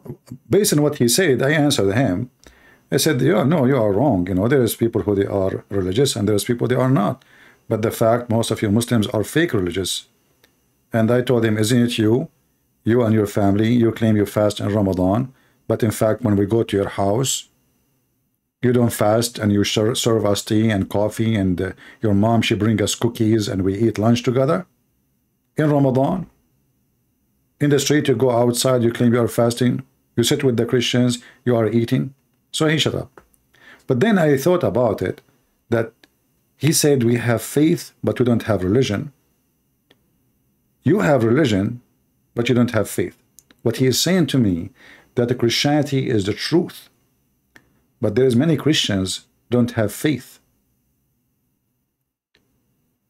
based on what he said, I answered him. I said, yeah, no, you are wrong. You know, there is people who they are religious and there's people they are not. But the fact, most of you Muslims are fake religious. And I told him, isn't it you and your family, you claim you fast in Ramadan. But in fact, when we go to your house, you don't fast and you serve us tea and coffee. And your mom, she brings us cookies and we eat lunch together in Ramadan. In the street, you go outside, you claim you are fasting. You sit with the Christians, you are eating. So he shut up. But then I thought about it, that he said, we have faith, but we don't have religion. You have religion, but you don't have faith. What he is saying to me, that the Christianity is the truth. But there is many Christians don't have faith.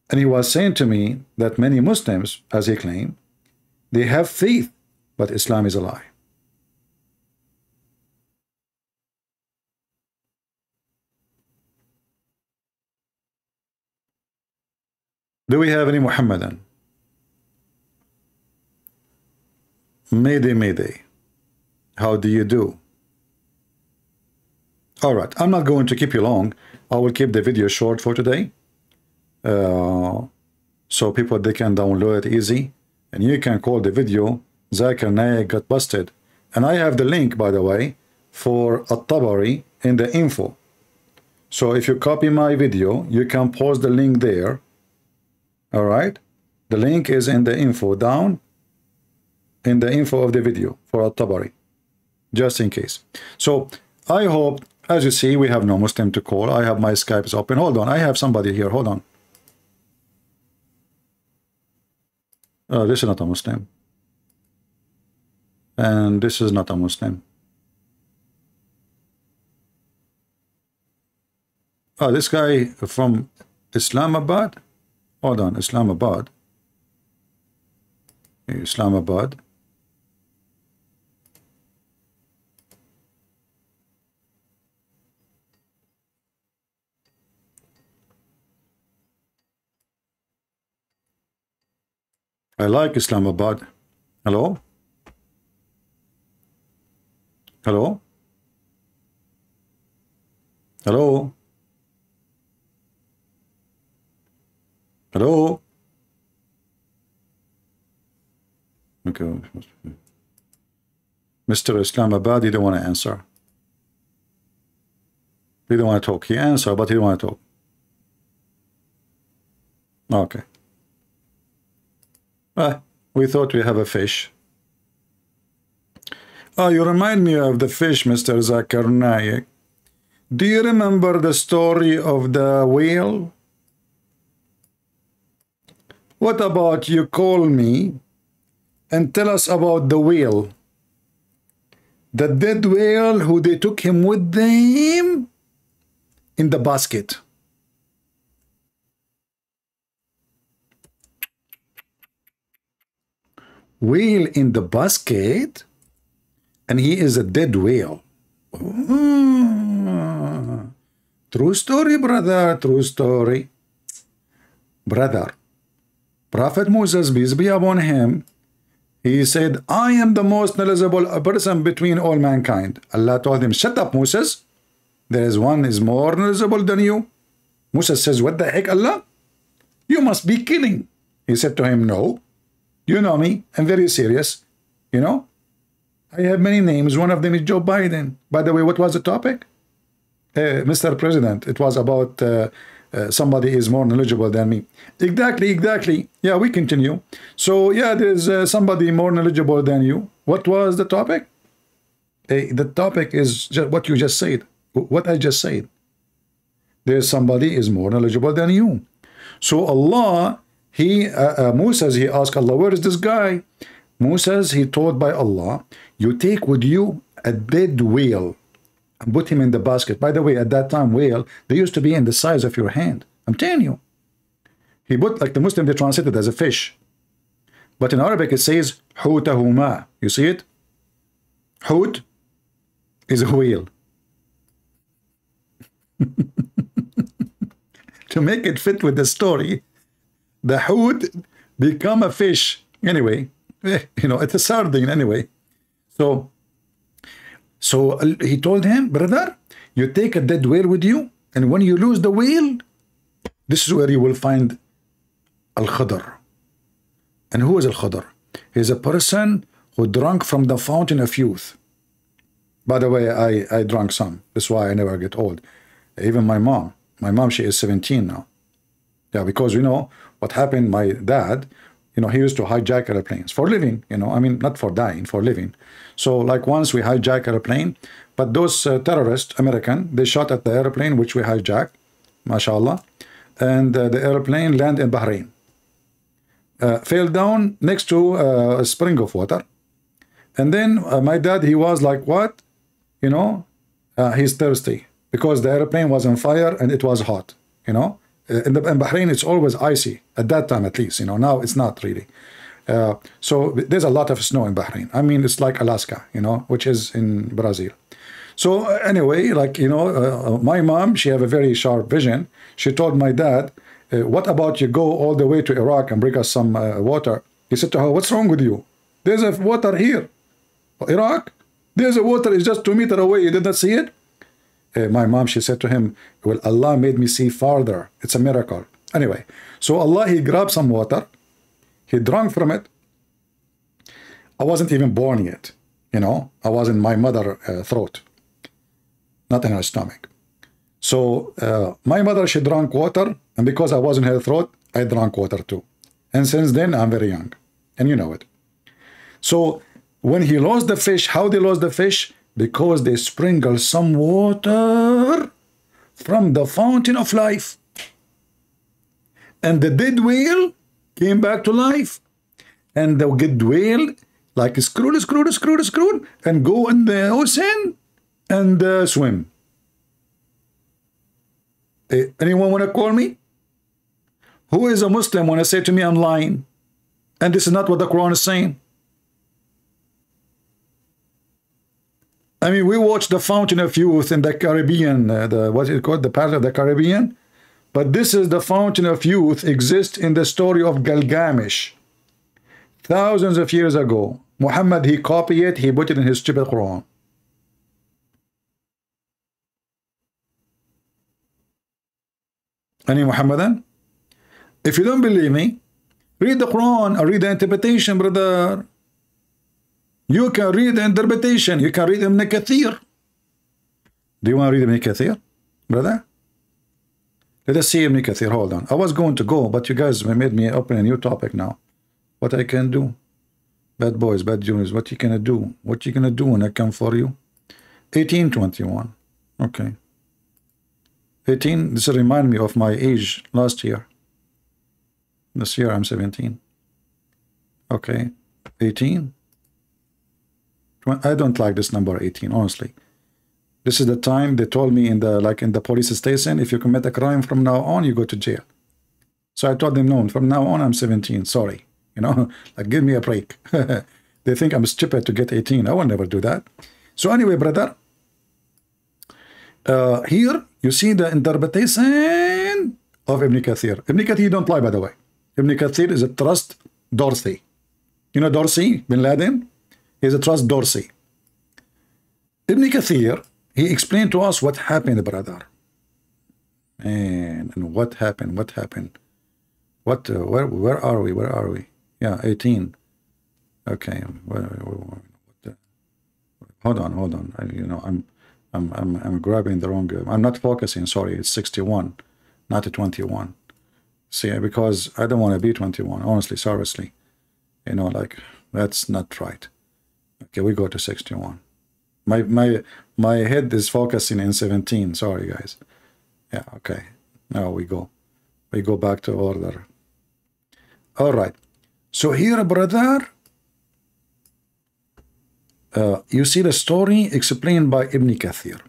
And he was saying to me that many Muslims, as he claimed, they have faith, but Islam is a lie. Do we have any Muhammadan? Mayday, Mayday. How do you do? All right, I'm not going to keep you long. I will keep the video short for today. So people, they can download it easy. And you can call the video, Zakir Naik got busted. And I have the link, by the way, for Al Tabari in the info. So if you copy my video, you can post the link there. All right. The link is in the info down in the info of the video for Al Tabari, just in case. So I hope, as you see, we have no Muslim to call. I have my Skype is open. Hold on. I have somebody here. Hold on. This is not a Muslim. And this is not a Muslim. Oh, this guy from Islamabad. Hold on, Islamabad. Islamabad. I like Islamabad. Hello? Hello? Hello? Hello? Okay. Mr. Islamabad, he don't want to answer. He don't want to talk. He answered, but he don't want to talk. Okay. Well, we thought we have a fish. Oh, you remind me of the fish, Mr. Zakir Naik. Do you remember the story of the whale? What about you call me and tell us about the whale? The dead whale who they took him with them in the basket. Whale in the basket, and he is a dead whale. Oh. True story, brother, true story. Brother, Prophet Moses, peace be upon him, he said, I am the most knowledgeable person between all mankind. Allah told him, shut up, Moses. There is one is more knowledgeable than you. Moses says, what the heck, Allah? You must be kidding. He said to him, no. You know me. I'm very serious. You know, I have many names. One of them is Joe Biden. By the way, what was the topic? Mr. President, it was about... somebody is more knowledgeable than me. Exactly. Yeah, we continue. So, yeah, there's somebody more knowledgeable than you. What was the topic? The topic is just what you just said. What I just said. There's somebody is more knowledgeable than you. So Allah, Musa, he asked Allah, where is this guy? Musa, he taught by Allah, you take with you a dead whale and put him in the basket. By the way, at that time, whale, they used to be in the size of your hand. I'm telling you. He put, like the Muslim, they translate it as a fish. But in Arabic, it says, hutahuma. You see it? Hut is a whale. To make it fit with the story, the hut become a fish. Anyway, you know, it's a sardine anyway. So he told him, brother, you take a dead whale with you, and when you lose the whale, this is where you will find Al-Khidr. And who is Al-Khidr? He is a person who drank from the Fountain of Youth. By the way, I drank some. That's why I never get old. Even my mom, she is 17 now. Yeah, because, you know, what happened, my dad, you know, he used to hijack airplanes for living, you know, I mean, not for dying, for living. So like once we hijacked airplane, but those terrorists, American, they shot at the airplane, which we hijacked, mashallah. And the airplane landed in Bahrain, fell down next to a spring of water. And then my dad, he was like, what? You know, he's thirsty because the airplane was on fire and it was hot, you know. In Bahrain, it's always icy, at that time at least, you know, now it's not really. So there's a lot of snow in Bahrain. I mean, it's like Alaska, you know, which is in Brazil. So anyway, like, you know, my mom, she have a very sharp vision. She told my dad, what about you go all the way to Iraq and bring us some water? He said to her, what's wrong with you? There's a water here. Iraq? There's a water, it's just 2 meters away. You did not see it? My mom, she said to him, well, Allah made me see farther. It's a miracle. Anyway, so Allah, he grabbed some water, he drank from it. I wasn't even born yet, you know, I was in my mother's throat, not in her stomach. So my mother, she drank water, and because I was in her throat, I drank water too. And since then, I'm very young, and you know it. So when he lost the fish, how they lost the fish? Because they sprinkled some water from the fountain of life. And the dead whale came back to life. And the dead whale, like, screwed, and go in the ocean and swim. Anyone want to call me? Who is a Muslim want to say to me I'm lying? And this is not what the Quran is saying. I mean, we watched the Fountain of Youth in the Caribbean, what's it called, the part of the Caribbean. But this is the Fountain of Youth exists in the story of Gilgamesh. Thousands of years ago, Muhammad, he copied it, he put it in his stupid Quran. Any Muhammadan? If you don't believe me, read the Quran or read the interpretation, brother. You can read the interpretation. You can read Ibn Kathir. Do you want to read Ibn Kathir, brother? Let us see Ibn Kathir. Hold on. I was going to go, but you guys made me open a new topic now. What I can do? Bad boys, bad juniors. What you going to do? What you going to do when I come for you? 1821. Okay. 18. This reminds me of my age last year. This year I'm 17. Okay. 18. I don't like this number 18, honestly. This is the time they told me in the, like, in the police station, if you commit a crime from now on, you go to jail. So I told them, no, from now on, I'm 17. Sorry, you know, like, give me a break. They think I'm stupid to get 18. I will never do that. So anyway, brother, here you see the interpretation of Ibn Kathir. Ibn Kathir don't lie, by the way. Ibn Kathir is a trust Dorsey. You know Dorsey, Bin Laden? He's a trust Dorsey. Ibn Kathir, he explained to us what happened, brother. And what happened? What happened? What? Where are we? Where are we? Yeah, 18. Okay. Hold on, hold on. You know, I'm grabbing the wrong. I'm not focusing. Sorry, it's 61, not a 21. See, because I don't want to be 21. Honestly, seriously, you know, like, that's not right. Okay, we go to 61. My head is focusing in 17. Sorry, guys. Yeah, okay. Now we go back to order. All right. So here, brother, you see the story explained by Ibn Kathir.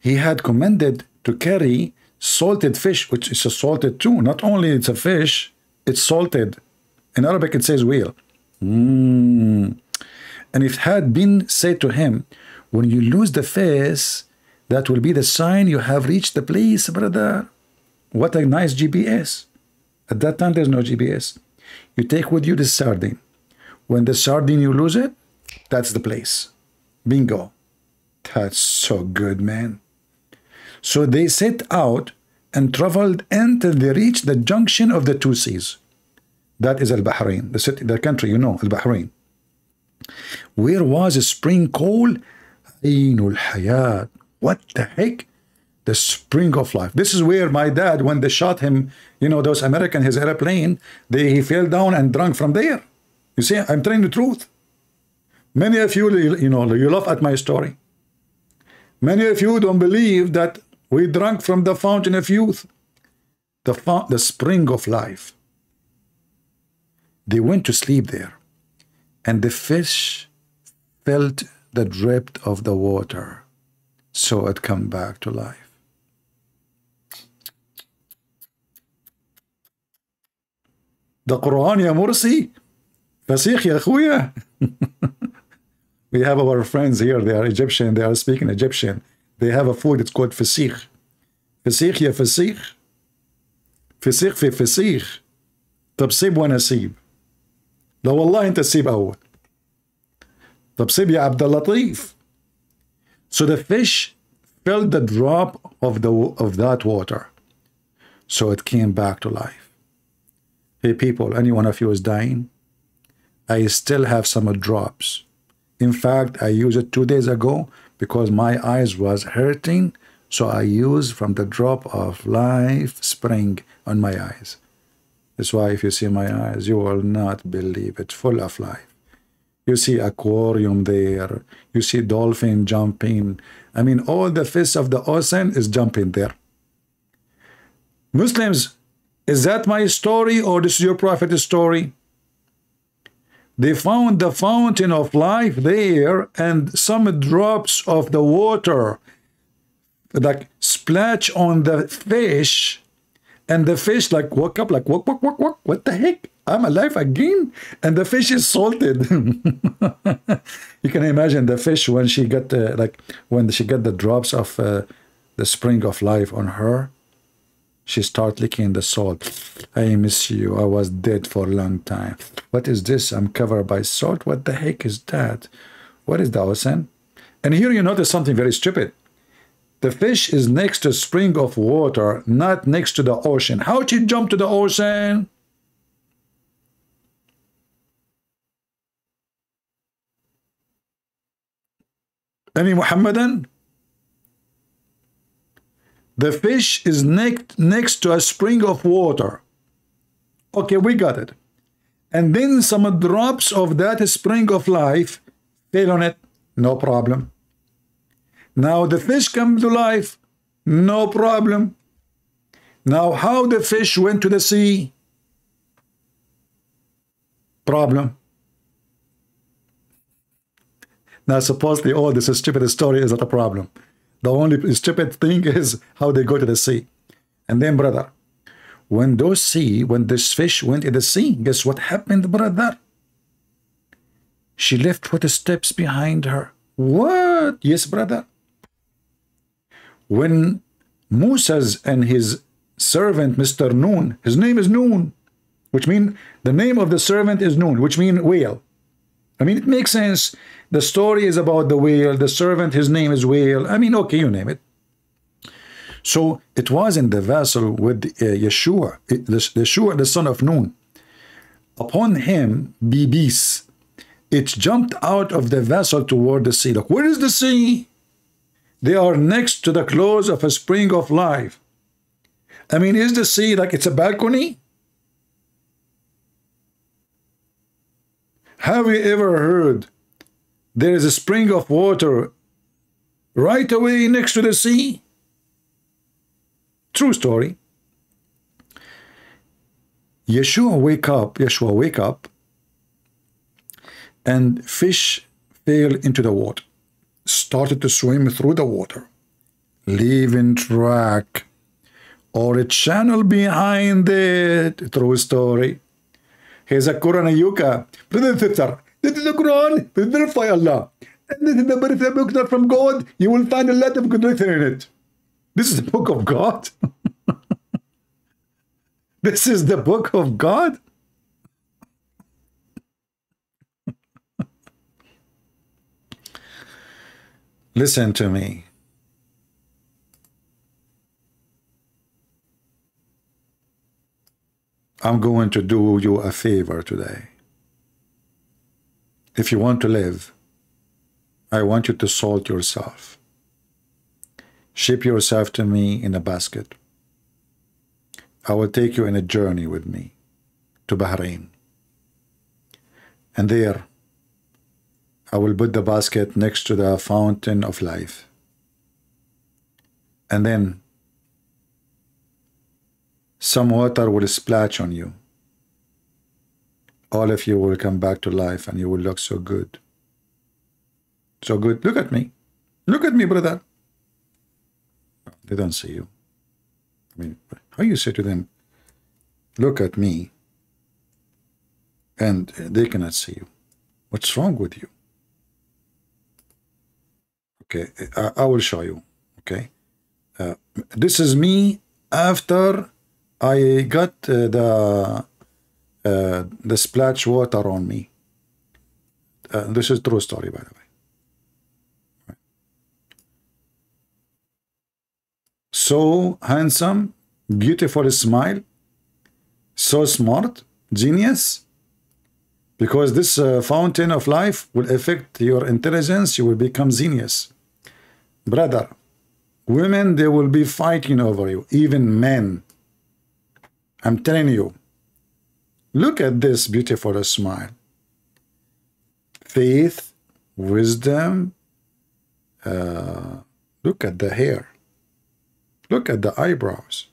He had commanded to carry salted fish, which is salted too. Not only it's a fish, it's salted. In Arabic, it says whale. And it had been said to him, when you lose the face, that will be the sign you have reached the place, brother. What a nice GPS. At that time, there's no GPS. You take with you the sardine. When the sardine, you lose it, that's the place. Bingo. That's so good, man. So they set out and traveled until they reached the junction of the two seas. That is Al-Bahrain, the city, the country, you know, Al-Bahrain. Where was a spring called Ainul Hayat? What the heck? The spring of life. This is where my dad, when they shot him, you know, those Americans, his airplane, he fell down and drank from there. You see, I'm telling the truth. Many of you, you know, you laugh at my story. Many of you don't believe that we drank from the fountain of youth, the spring of life. They went to sleep there. And the fish felt the drip of the water, so it come back to life. The Quran, ya Mursi, Fasikh, ya Khuya. We have our friends here, they are Egyptian, they are speaking Egyptian. They have a food, it's called Fasikh. Fasikh, ya Fasikh. Fasikh, fi Fasikh. Tabsib wa Nasib. لا والله انت تسيب اول طب سيب يا عبد اللطيف. So the fish felt the drop of that water, So it came back to life. Hey people, any one of you is dying? I still have some drops. In fact, I used it 2 days ago because my eyes was hurting. So I used from the drop of life spring on my eyes. That's why if you see my eyes, you will not believe it. Full of life. You see aquarium there. You see dolphin jumping. I mean, all the fish of the ocean is jumping there. Muslims, is that my story or this is your prophet's story? They found the fountain of life there and some drops of the water like splash on the fish, and the fish like woke up like wok, wok, wok, wok. What the heck? I'm alive again? And the fish is salted. You can imagine the fish when she got the drops of the spring of life on her. She started licking the salt. I miss you. I was dead for a long time. What is this? I'm covered by salt. What the heck is that? What is the ocean? And here you notice something very stupid. The fish is next to spring of water, not next to the ocean. How did you jump to the ocean? Any Muhammadan? The fish is next to a spring of water. Okay, we got it. And then some drops of that spring of life fell on it. No problem. Now the fish comes to life, no problem. Now how the fish went to the sea? Problem. Now supposedly all this stupid story is not a problem. The only stupid thing is how they go to the sea. And then brother, when this fish went to the sea, guess what happened, brother? She left footsteps behind her. What? Yes, brother. When Musa's and his servant, Mr. Noon, his name is Noon, which means the name of the servant is Noon, which means whale. I mean, it makes sense. The story is about the whale. The servant, his name is whale. I mean, okay, you name it. So it was in the vessel with Yeshua, the son of Noon. Upon him, babies. It jumped out of the vessel toward the sea. Look, where is the sea? They are next to the close of a spring of life. I mean, is the sea like it's a balcony? Have you ever heard there is a spring of water right away next to the sea? True story. Yeshua wake up, and fish fell into the water. Started to swim through the water, leaving track or a channel behind it. True story. Here's a Quran Ayuka. Brother and sister, this is the Quran. Please verify Allah. And this is the book that's not from God. You will find a lot of good written in it. This is the book of God. This is the book of God. Listen to me. I'm going to do you a favor today. If you want to live, I want you to salt yourself. Ship yourself to me in a basket. I will take you in a journey with me to Bahrain. And there, I will put the basket next to the fountain of life. And then some water will splash on you. All of you will come back to life and you will look so good. So good. Look at me. Look at me, brother. They don't see you. I mean, how you say to them, look at me, and they cannot see you. What's wrong with you? Okay, I will show you. Okay, this is me after I got the splash water on me. This is true story, by the way. Right. So handsome, beautiful smile, so smart, genius, because this fountain of life will affect your intelligence. You will become genius. Brother, women, they will be fighting over you, even men. I'm telling you, look at this beautiful smile. Faith, wisdom, look at the hair, look at the eyebrows.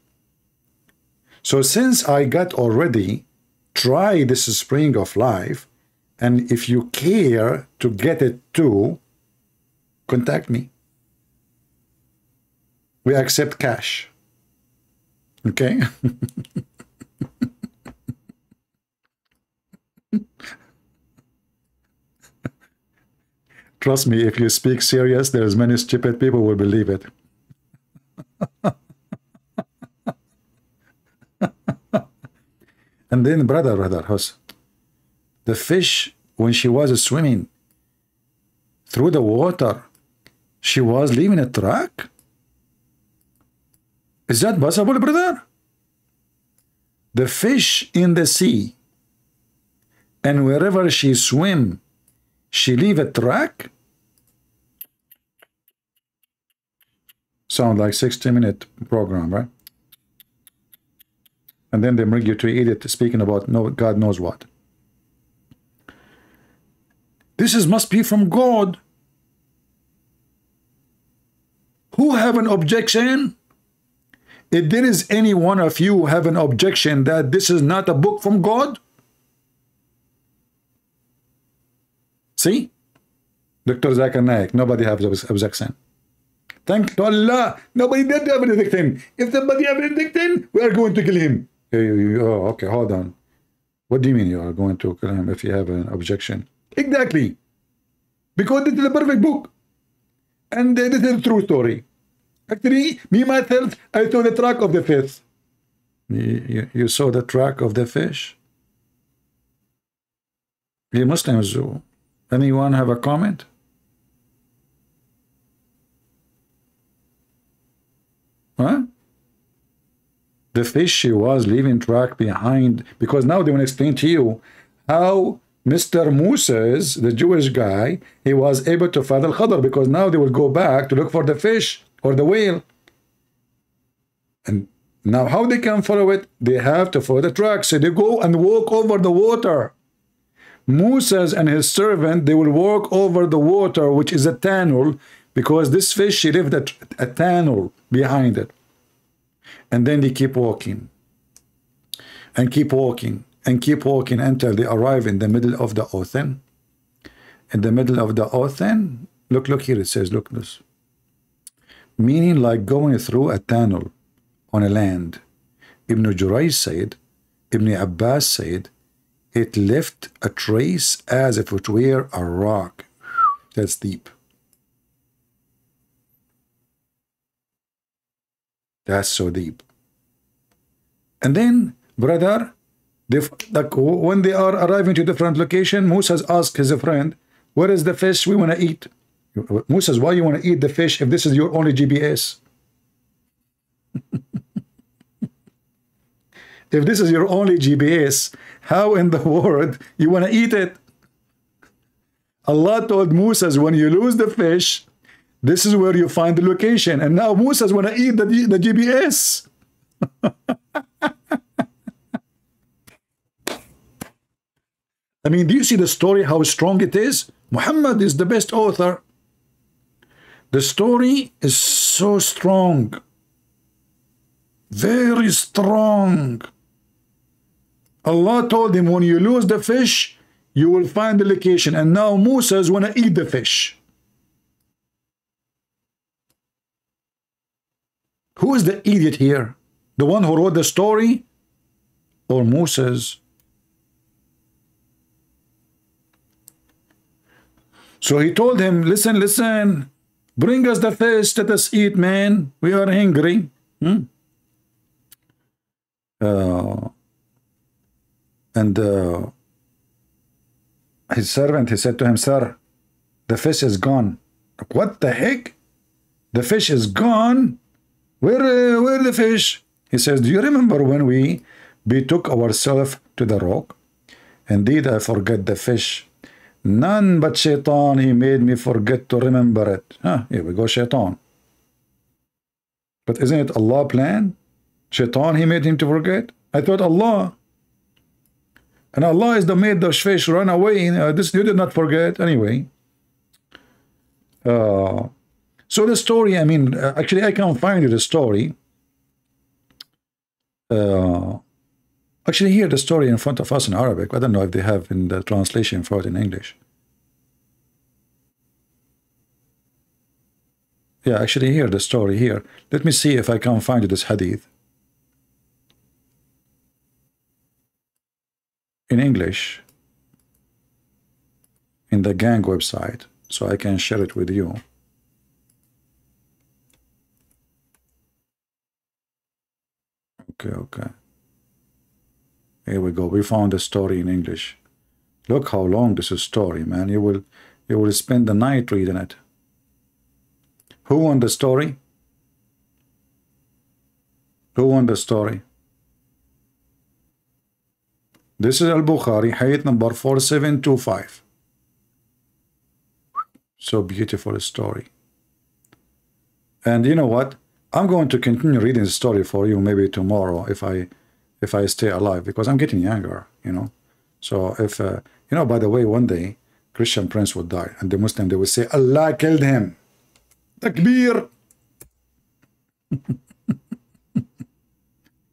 So since I got already, try this spring of life, and if you care to get it too, contact me. We accept cash, okay? Trust me, if you speak serious, there's many stupid people who will believe it. And then brother, the fish, when she was swimming through the water, she was leaving a track. Is that possible, brother? The fish in the sea, and wherever she swim, she leave a track? Sound like 60-minute program, right? And then they bring you to idiot speaking about no God knows what. This is must be from God. Who have an objection? If there is any one of you have an objection that this is not a book from God? See? Dr. Zakir Naik, nobody has objection. Thank to Allah, nobody did have an objection. If somebody has an objection, we are going to kill him. Oh, okay, hold on. What do you mean you are going to kill him if you have an objection? Exactly. Because this is a perfect book. And this is a true story. Actually, me myself, I saw the track of the fish. You saw the track of the fish? The Muslims do. Anyone have a comment? Huh? The fish, she was leaving track behind, because now they want to explain to you how Mr. Moses, the Jewish guy, he was able to find Al-Khidr, because now they will go back to look for the fish or the whale. And now how they can follow it? They have to follow the track. So they go and walk over the water. Moses and his servant, they will walk over the water, which is a tunnel, because this fish, she left a tunnel behind it. And then they keep walking, and keep walking, and keep walking, until they arrive in the middle of the ocean. In the middle of the ocean, look here, it says, look this. Meaning like going through a tunnel on a land. Ibn Jurayj said, Ibn Abbas said, it left a trace as if it were a rock. That's deep. That's so deep. And then, brother, like when they are arriving to different location, Moses asked his friend, where is the fish we want to eat? Moses, why you want to eat the fish if this is your only GPS? If this is your only GPS, how in the world you want to eat it? Allah told Moses, when you lose the fish, this is where you find the location. And now Moses want to eat the GPS. I mean, do you see the story, how strong it is? Muhammad is the best author. The story is so strong. Very strong. Allah told him, when you lose the fish, you will find the location. And now Moses want to eat the fish. Who is the idiot here? The one who wrote the story or Moses? So he told him, listen, bring us the fish, let us eat, man. We are hungry. His servant, he said to him, sir, the fish is gone. What the heck? The fish is gone? Where the fish? He says, do you remember when we betook ourselves to the rock? Indeed, I forget the fish. None but Shaitan, he made me forget to remember it. Huh, here we go, Shaitan. But isn't it Allah's plan? Shaitan, he made him to forget? I thought Allah. And Allah is the made the fish run away. This you did not forget. Anyway. So the story, I mean, actually I can't find you the story. Actually here the story in front of us in Arabic. I don't know if they have in the translation for it in English. Yeah, actually here the story here. Let me see if I can find this hadith in English in the gang website so I can share it with you. Okay. Here we go. We found a story in English. Look how long this is story, man. You will spend the night reading it. Who won the story? Who won the story? This is Al-Bukhari, hadith number 4725. So beautiful story. And you know what? I'm going to continue reading the story for you maybe tomorrow if I stay alive, because I'm getting younger, you know. So if, you know, by the way, one day Christian Prince would die and the Muslim, they would say, Allah killed him. Takbir.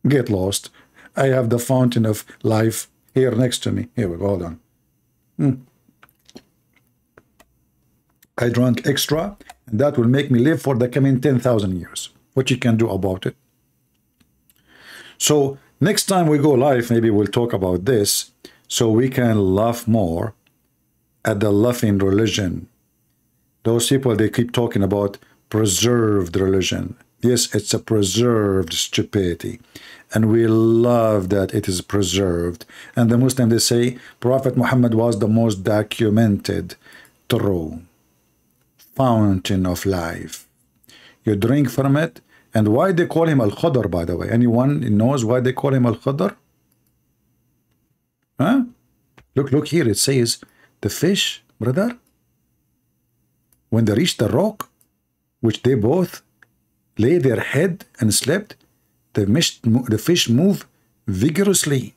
Get lost. I have the fountain of life here next to me. Here we go, hold on. I drank extra, and that will make me live for the coming 10,000 years. What you can do about it? So next time we go live, maybe we'll talk about this, so we can laugh more at the laughing religion. Those people, they keep talking about preserved religion. Yes, it's a preserved stupidity. And we love that it is preserved. And the Muslims, they say, Prophet Muhammad was the most documented, true fountain of life. You drink from it. And why they call him Al-Khidr, by the way? Anyone knows why they call him Al-Khidr? Huh? Look here. It says, the fish, brother, when they reached the rock, which they both lay their head and slept, the fish move vigorously.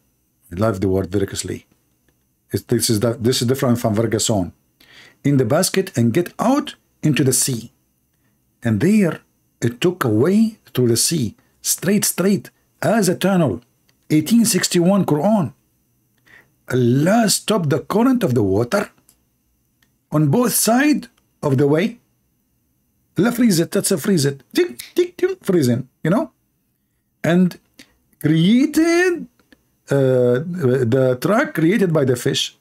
I love the word vigorously. This is different from vergason. In the basket and get out into the sea. And there it took a way through the sea, straight, as a tunnel. 1861 Quran. Allah stopped the current of the water on both sides of the way. Allah freeze it, that's a freeze it. Freezing, you know? And created the track created by the fish.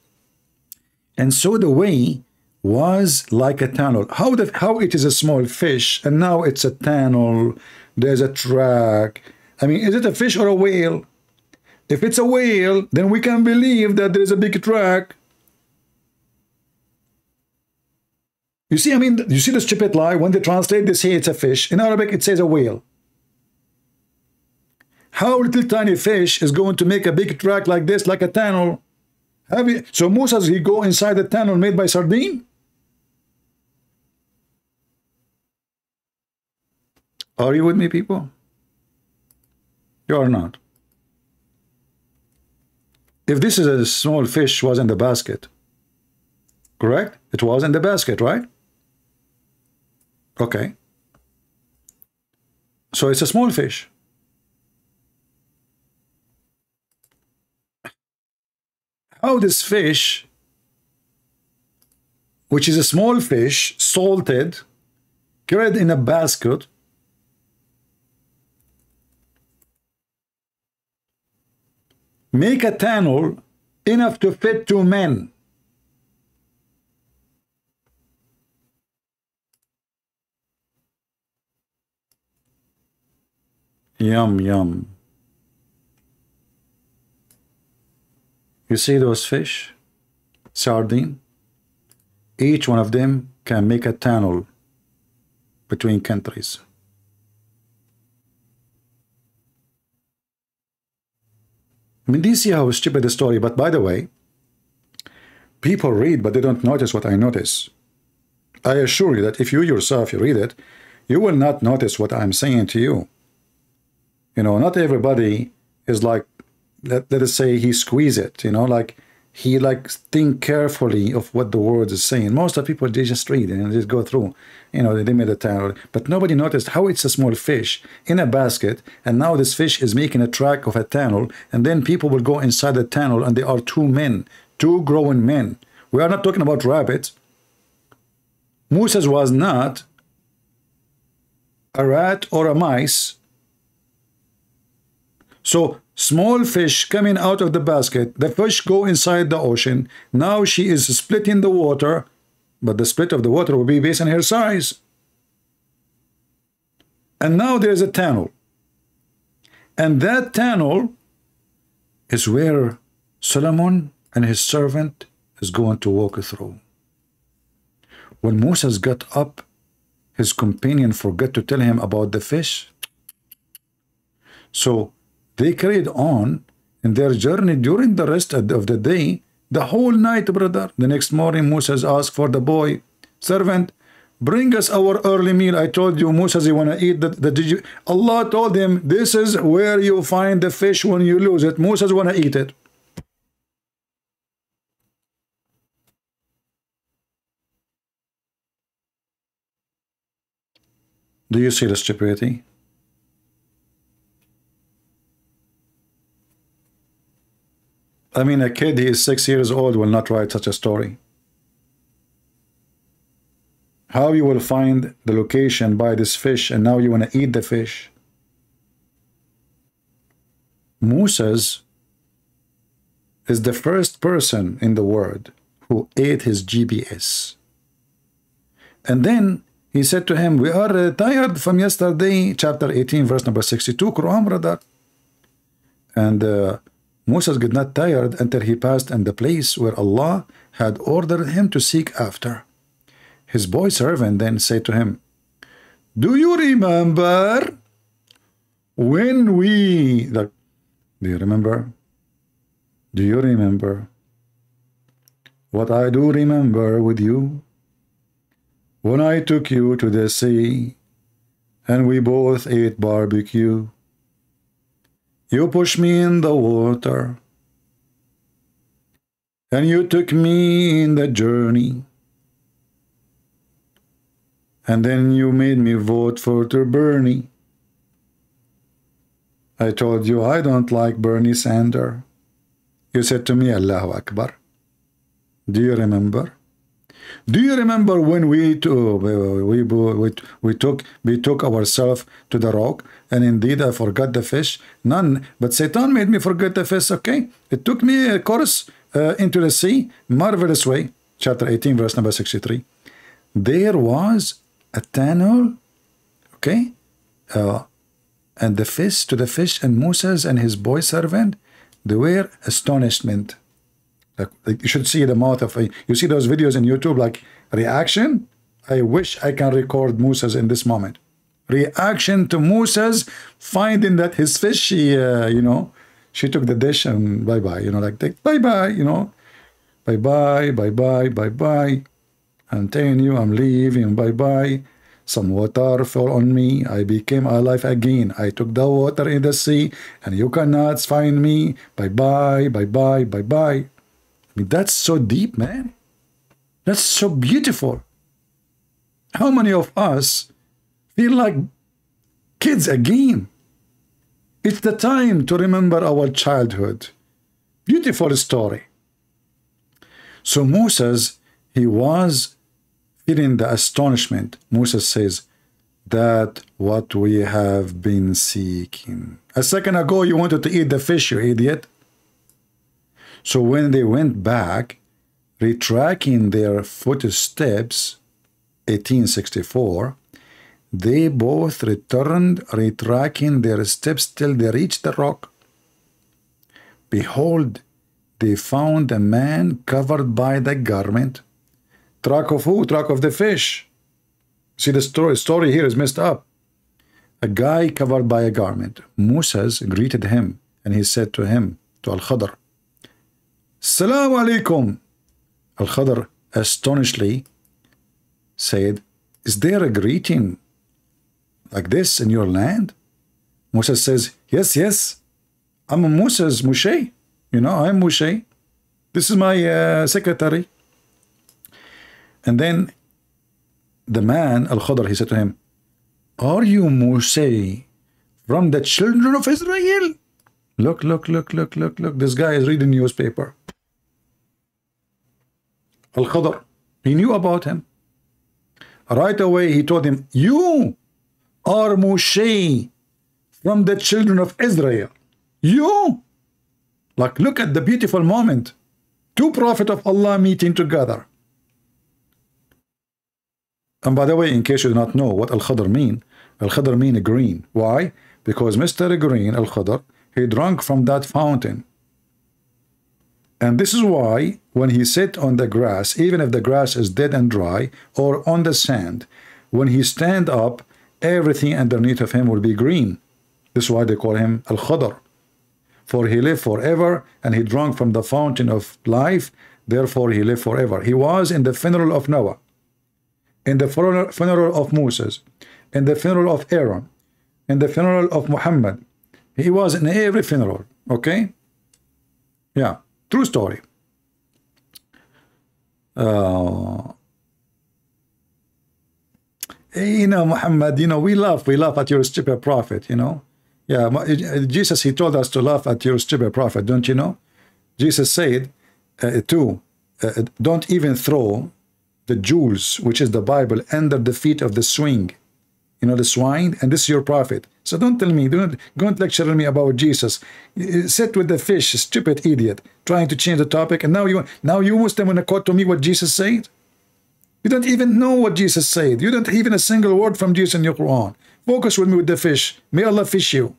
And so the way was like a tunnel. How it is a small fish and now it's a tunnel, there's a track. I mean, is it a fish or a whale? If it's a whale, then we can believe that there's a big track. You see, I mean, you see the stupid lie. When they translate, they say it's a fish. In Arabic, it says a whale. How little tiny fish is going to make a big track like this, like a tunnel? So Musa, he go inside the tunnel made by sardine? Are you with me, people? You are not. If this is a small fish, was in the basket, correct? It was in the basket, right? Okay. So it's a small fish. How this fish, which is a small fish, salted, carried in a basket, make a tunnel enough to fit 2 men. Yum, yum. You see those fish? Sardine? Each one of them can make a tunnel between countries. I mean, do you see how stupid the story? But by the way, people read, but they don't notice what I notice. I assure you that if you yourself, you read it, you will not notice what I'm saying to you. You know, not everybody is like, let us say he squeeze it, you know, like he like think carefully of what the word is saying. Most of the people, they just read and they just go through, you know, they made a towel, but nobody noticed how it's a small fish in a basket. And now this fish is making a track of a tunnel, and then people will go inside the tunnel, and there are two men, two grown men. We are not talking about rabbits. Musa was not a rat or a mice. So small fish coming out of the basket, the fish go inside the ocean. Now she is splitting the water, but the split of the water will be based on her size. And now there's a tunnel. And that tunnel is where Solomon and his servant is going to walk through. When Moses got up, his companion forgot to tell him about the fish. So they carried on in their journey during the rest of the day, the whole night, brother. The next morning, Moses asked for the boy, servant, bring us our early meal. I told you, Moses, you want to eat the Allah told him, this is where you find the fish when you lose it. Moses want to eat it. Do you see the stupidity? I mean, a kid, he is 6 years old, will not write such a story. How you will find the location by this fish, and now you want to eat the fish? Moses is the first person in the world who ate his GPS. And then he said to him, we are tired from yesterday, chapter 18, verse number 62, Quran, brother. And Moses got not tired until he passed in the place where Allah had ordered him to seek after. His boy servant then said to him, do you remember when we... Like, do you remember? Do you remember what I do remember with you? When I took you to the sea, and we both ate barbecue, you pushed me in the water, and you took me in the journey, and then you made me vote for Bernie. I told you I don't like Bernie Sanders. You said to me, Allahu Akbar. Do you remember? Do you remember when we took ourselves to the rock, and indeed I forgot the fish? None, but Satan made me forget the fish. Okay, it took me a course into the sea, marvelous way. Chapter 18, verse number 63. There was a tunnel, okay, and the fish to the fish, and Moses and his boy servant, they were astonishment. Like you should see the mouth of you see those videos on YouTube, like reaction. I wish I can record Musa's in this moment. Reaction to Musa's finding that his fish, she took the dish and bye-bye, bye-bye, bye-bye, bye-bye, bye-bye. I'm telling you, I'm leaving, bye-bye. Some water fell on me. I became alive again. I took the water in the sea, and you cannot find me. Bye-bye, bye-bye, bye-bye. I mean, that's so deep, man. That's so beautiful. How many of us feel like kids again? It's the time to remember our childhood. Beautiful story. So Moses, he was feeling the astonishment. Moses says, that what we have been seeking. A second ago, you wanted to eat the fish, you idiot. So when they went back, retracing their footsteps, 1864, they both returned, retracing their steps till they reached the rock. Behold, they found a man covered by the garment. Track of who? Track of the fish. See, the story here is messed up. A guy covered by a garment. Moses greeted him, and he said to him, to Al-Khadr. Assalamu alaikum. Al-Khadr astonishedly said, is there a greeting like this in your land? Musa says, yes, yes. I'm Musa's Mushay. You know, I'm Mushay. This is my secretary. And then the man, Al-Khadr, he said to him, are you Musa from the children of Israel? Look, look, look, look, look, look. This guy is reading newspaper. Al-Khadr, he knew about him. Right away, he told him, you are Musa from the children of Israel. You? Like, look at the beautiful moment. Two prophets of Allah meeting together. And by the way, in case you do not know what Al-Khadr mean green. Why? Because Mr. Green, Al-Khadr, he drank from that fountain. And this is why when he sit on the grass, even if the grass is dead and dry, or on the sand, when he stand up, everything underneath of him will be green. This is why they call him Al-Khadr. For he lived forever, and he drank from the fountain of life, therefore he lived forever. He was in the funeral of Noah, in the funeral of Moses, in the funeral of Aaron, in the funeral of Muhammad. He was in every funeral, okay? Yeah, true story. You know, Muhammad, you know, we laugh at your stupid prophet, you know. Yeah, Jesus, he told us to laugh at your stupid prophet, don't you know? Jesus said, don't even throw the jewels, which is the Bible, under the feet of the swine. You know, the swine, and this is your prophet. So don't tell me, don't lecture me about Jesus. Sit with the fish, stupid idiot, trying to change the topic, and now you Muslim want to quote to me what Jesus said? You don't even know what Jesus said. You don't even a single word from Jesus in your Quran. Focus with me with the fish. May Allah fish you.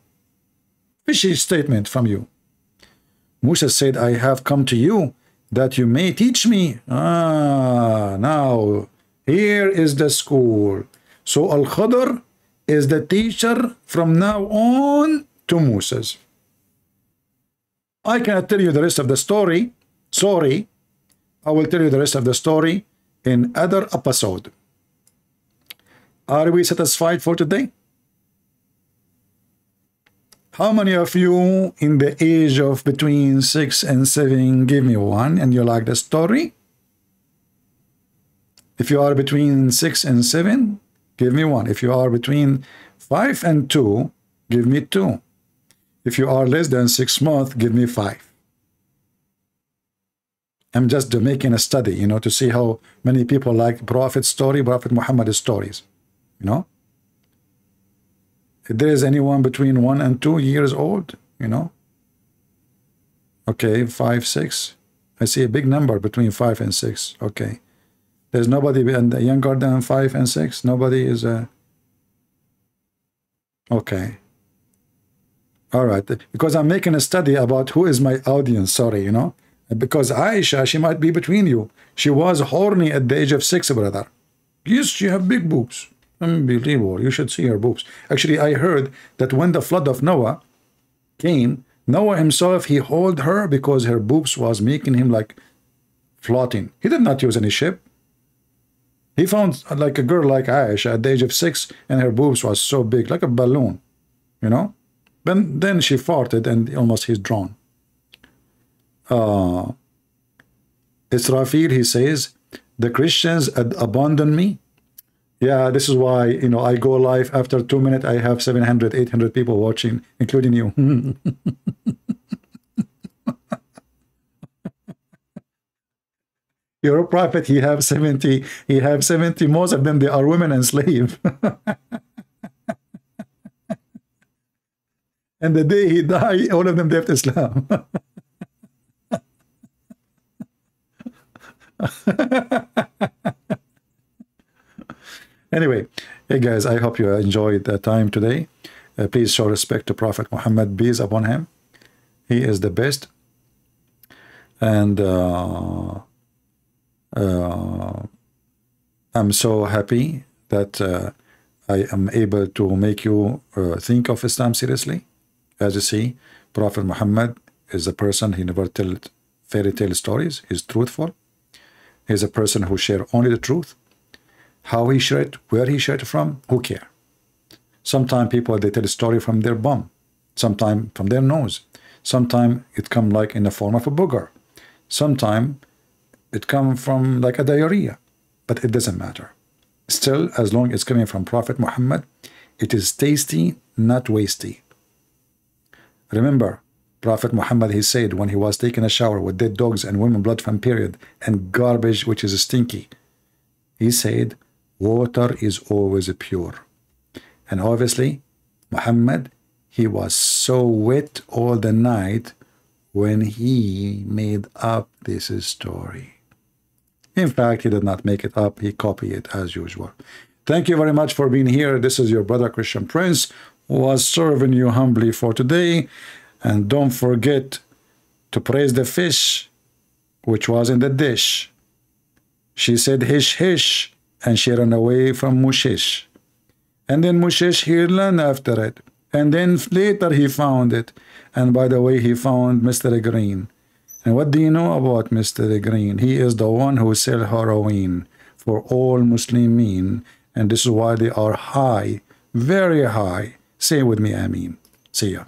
Fishy statement from you. Musa said, I have come to you that you may teach me. Ah, now, here is the school. So Al-Khadr is the teacher from now on to Musa's. I cannot tell you the rest of the story. Sorry. I will tell you the rest of the story in other episode. Are we satisfied for today? How many of you in the age of between 6 and 7, give me one, and you like the story? If you are between 6 and 7, give me one. If you are between 5 and 2, give me 2. If you are less than 6 months, give me 5. I'm just making a study, you know, to see how many people like Prophet's story, Prophet Muhammad's stories, you know. If there is anyone between 1 and 2 years old, you know. Okay, 5, 6. I see a big number between 5 and 6. Okay. There's nobody younger than 5 and 6. Nobody is a... Okay. All right. Because I'm making a study about who is my audience, sorry, you know. Because Aisha, she might be between you. She was horny at the age of 6, brother. Yes, she have big boobs. Unbelievable. You should see her boobs. Actually, I heard that when the flood of Noah came, Noah himself, he held her because her boobs was making him like floating. He did not use any ship. He found like a girl like Aisha at the age of 6, and her boobs was so big, like a balloon, you know. Then she farted and almost he's drawn. Israfil, he says, the Christians abandoned me. Yeah, this is why, you know, I go live after 2 minutes, I have 700, 800 people watching, including you. Your prophet, he have 70, most of them, they are women and slave. And the day he died, all of them left Islam. Anyway, hey guys, I hope you enjoyed the time today. Please show respect to Prophet Muhammad, peace upon him. He is the best. And I'm so happy that I am able to make you think of Islam seriously. As you see, Prophet Muhammad is a person who never tells fairy tale stories. He's truthful. He's a person who shares only the truth. How he shared it, where he shared it from, who cares? Sometimes people, they tell a story from their bum. Sometimes from their nose. Sometimes it comes like in the form of a booger. Sometimes it comes from like a diarrhea. But it doesn't matter. Still, as long as it's coming from Prophet Muhammad, it is tasty, not wasty. Remember, Prophet Muhammad, he said when he was taking a shower with dead dogs and women blood from period and garbage which is stinky, he said, water is always pure. And obviously, Muhammad, he was so wet all the night when he made up this story. In fact, he did not make it up. He copied it as usual. Thank you very much for being here. This is your brother, Christian Prince, who was serving you humbly for today. And don't forget to praise the fish which was in the dish. She said, hish, hish, and she ran away from Mushish. And then Mushish, he ran after it. And then later he found it. And by the way, he found Mr. Green. And what do you know about Mr. Green? He is the one who sells heroin for all Muslim men. And this is why they are high, very high. Say with me, Ameen. See ya.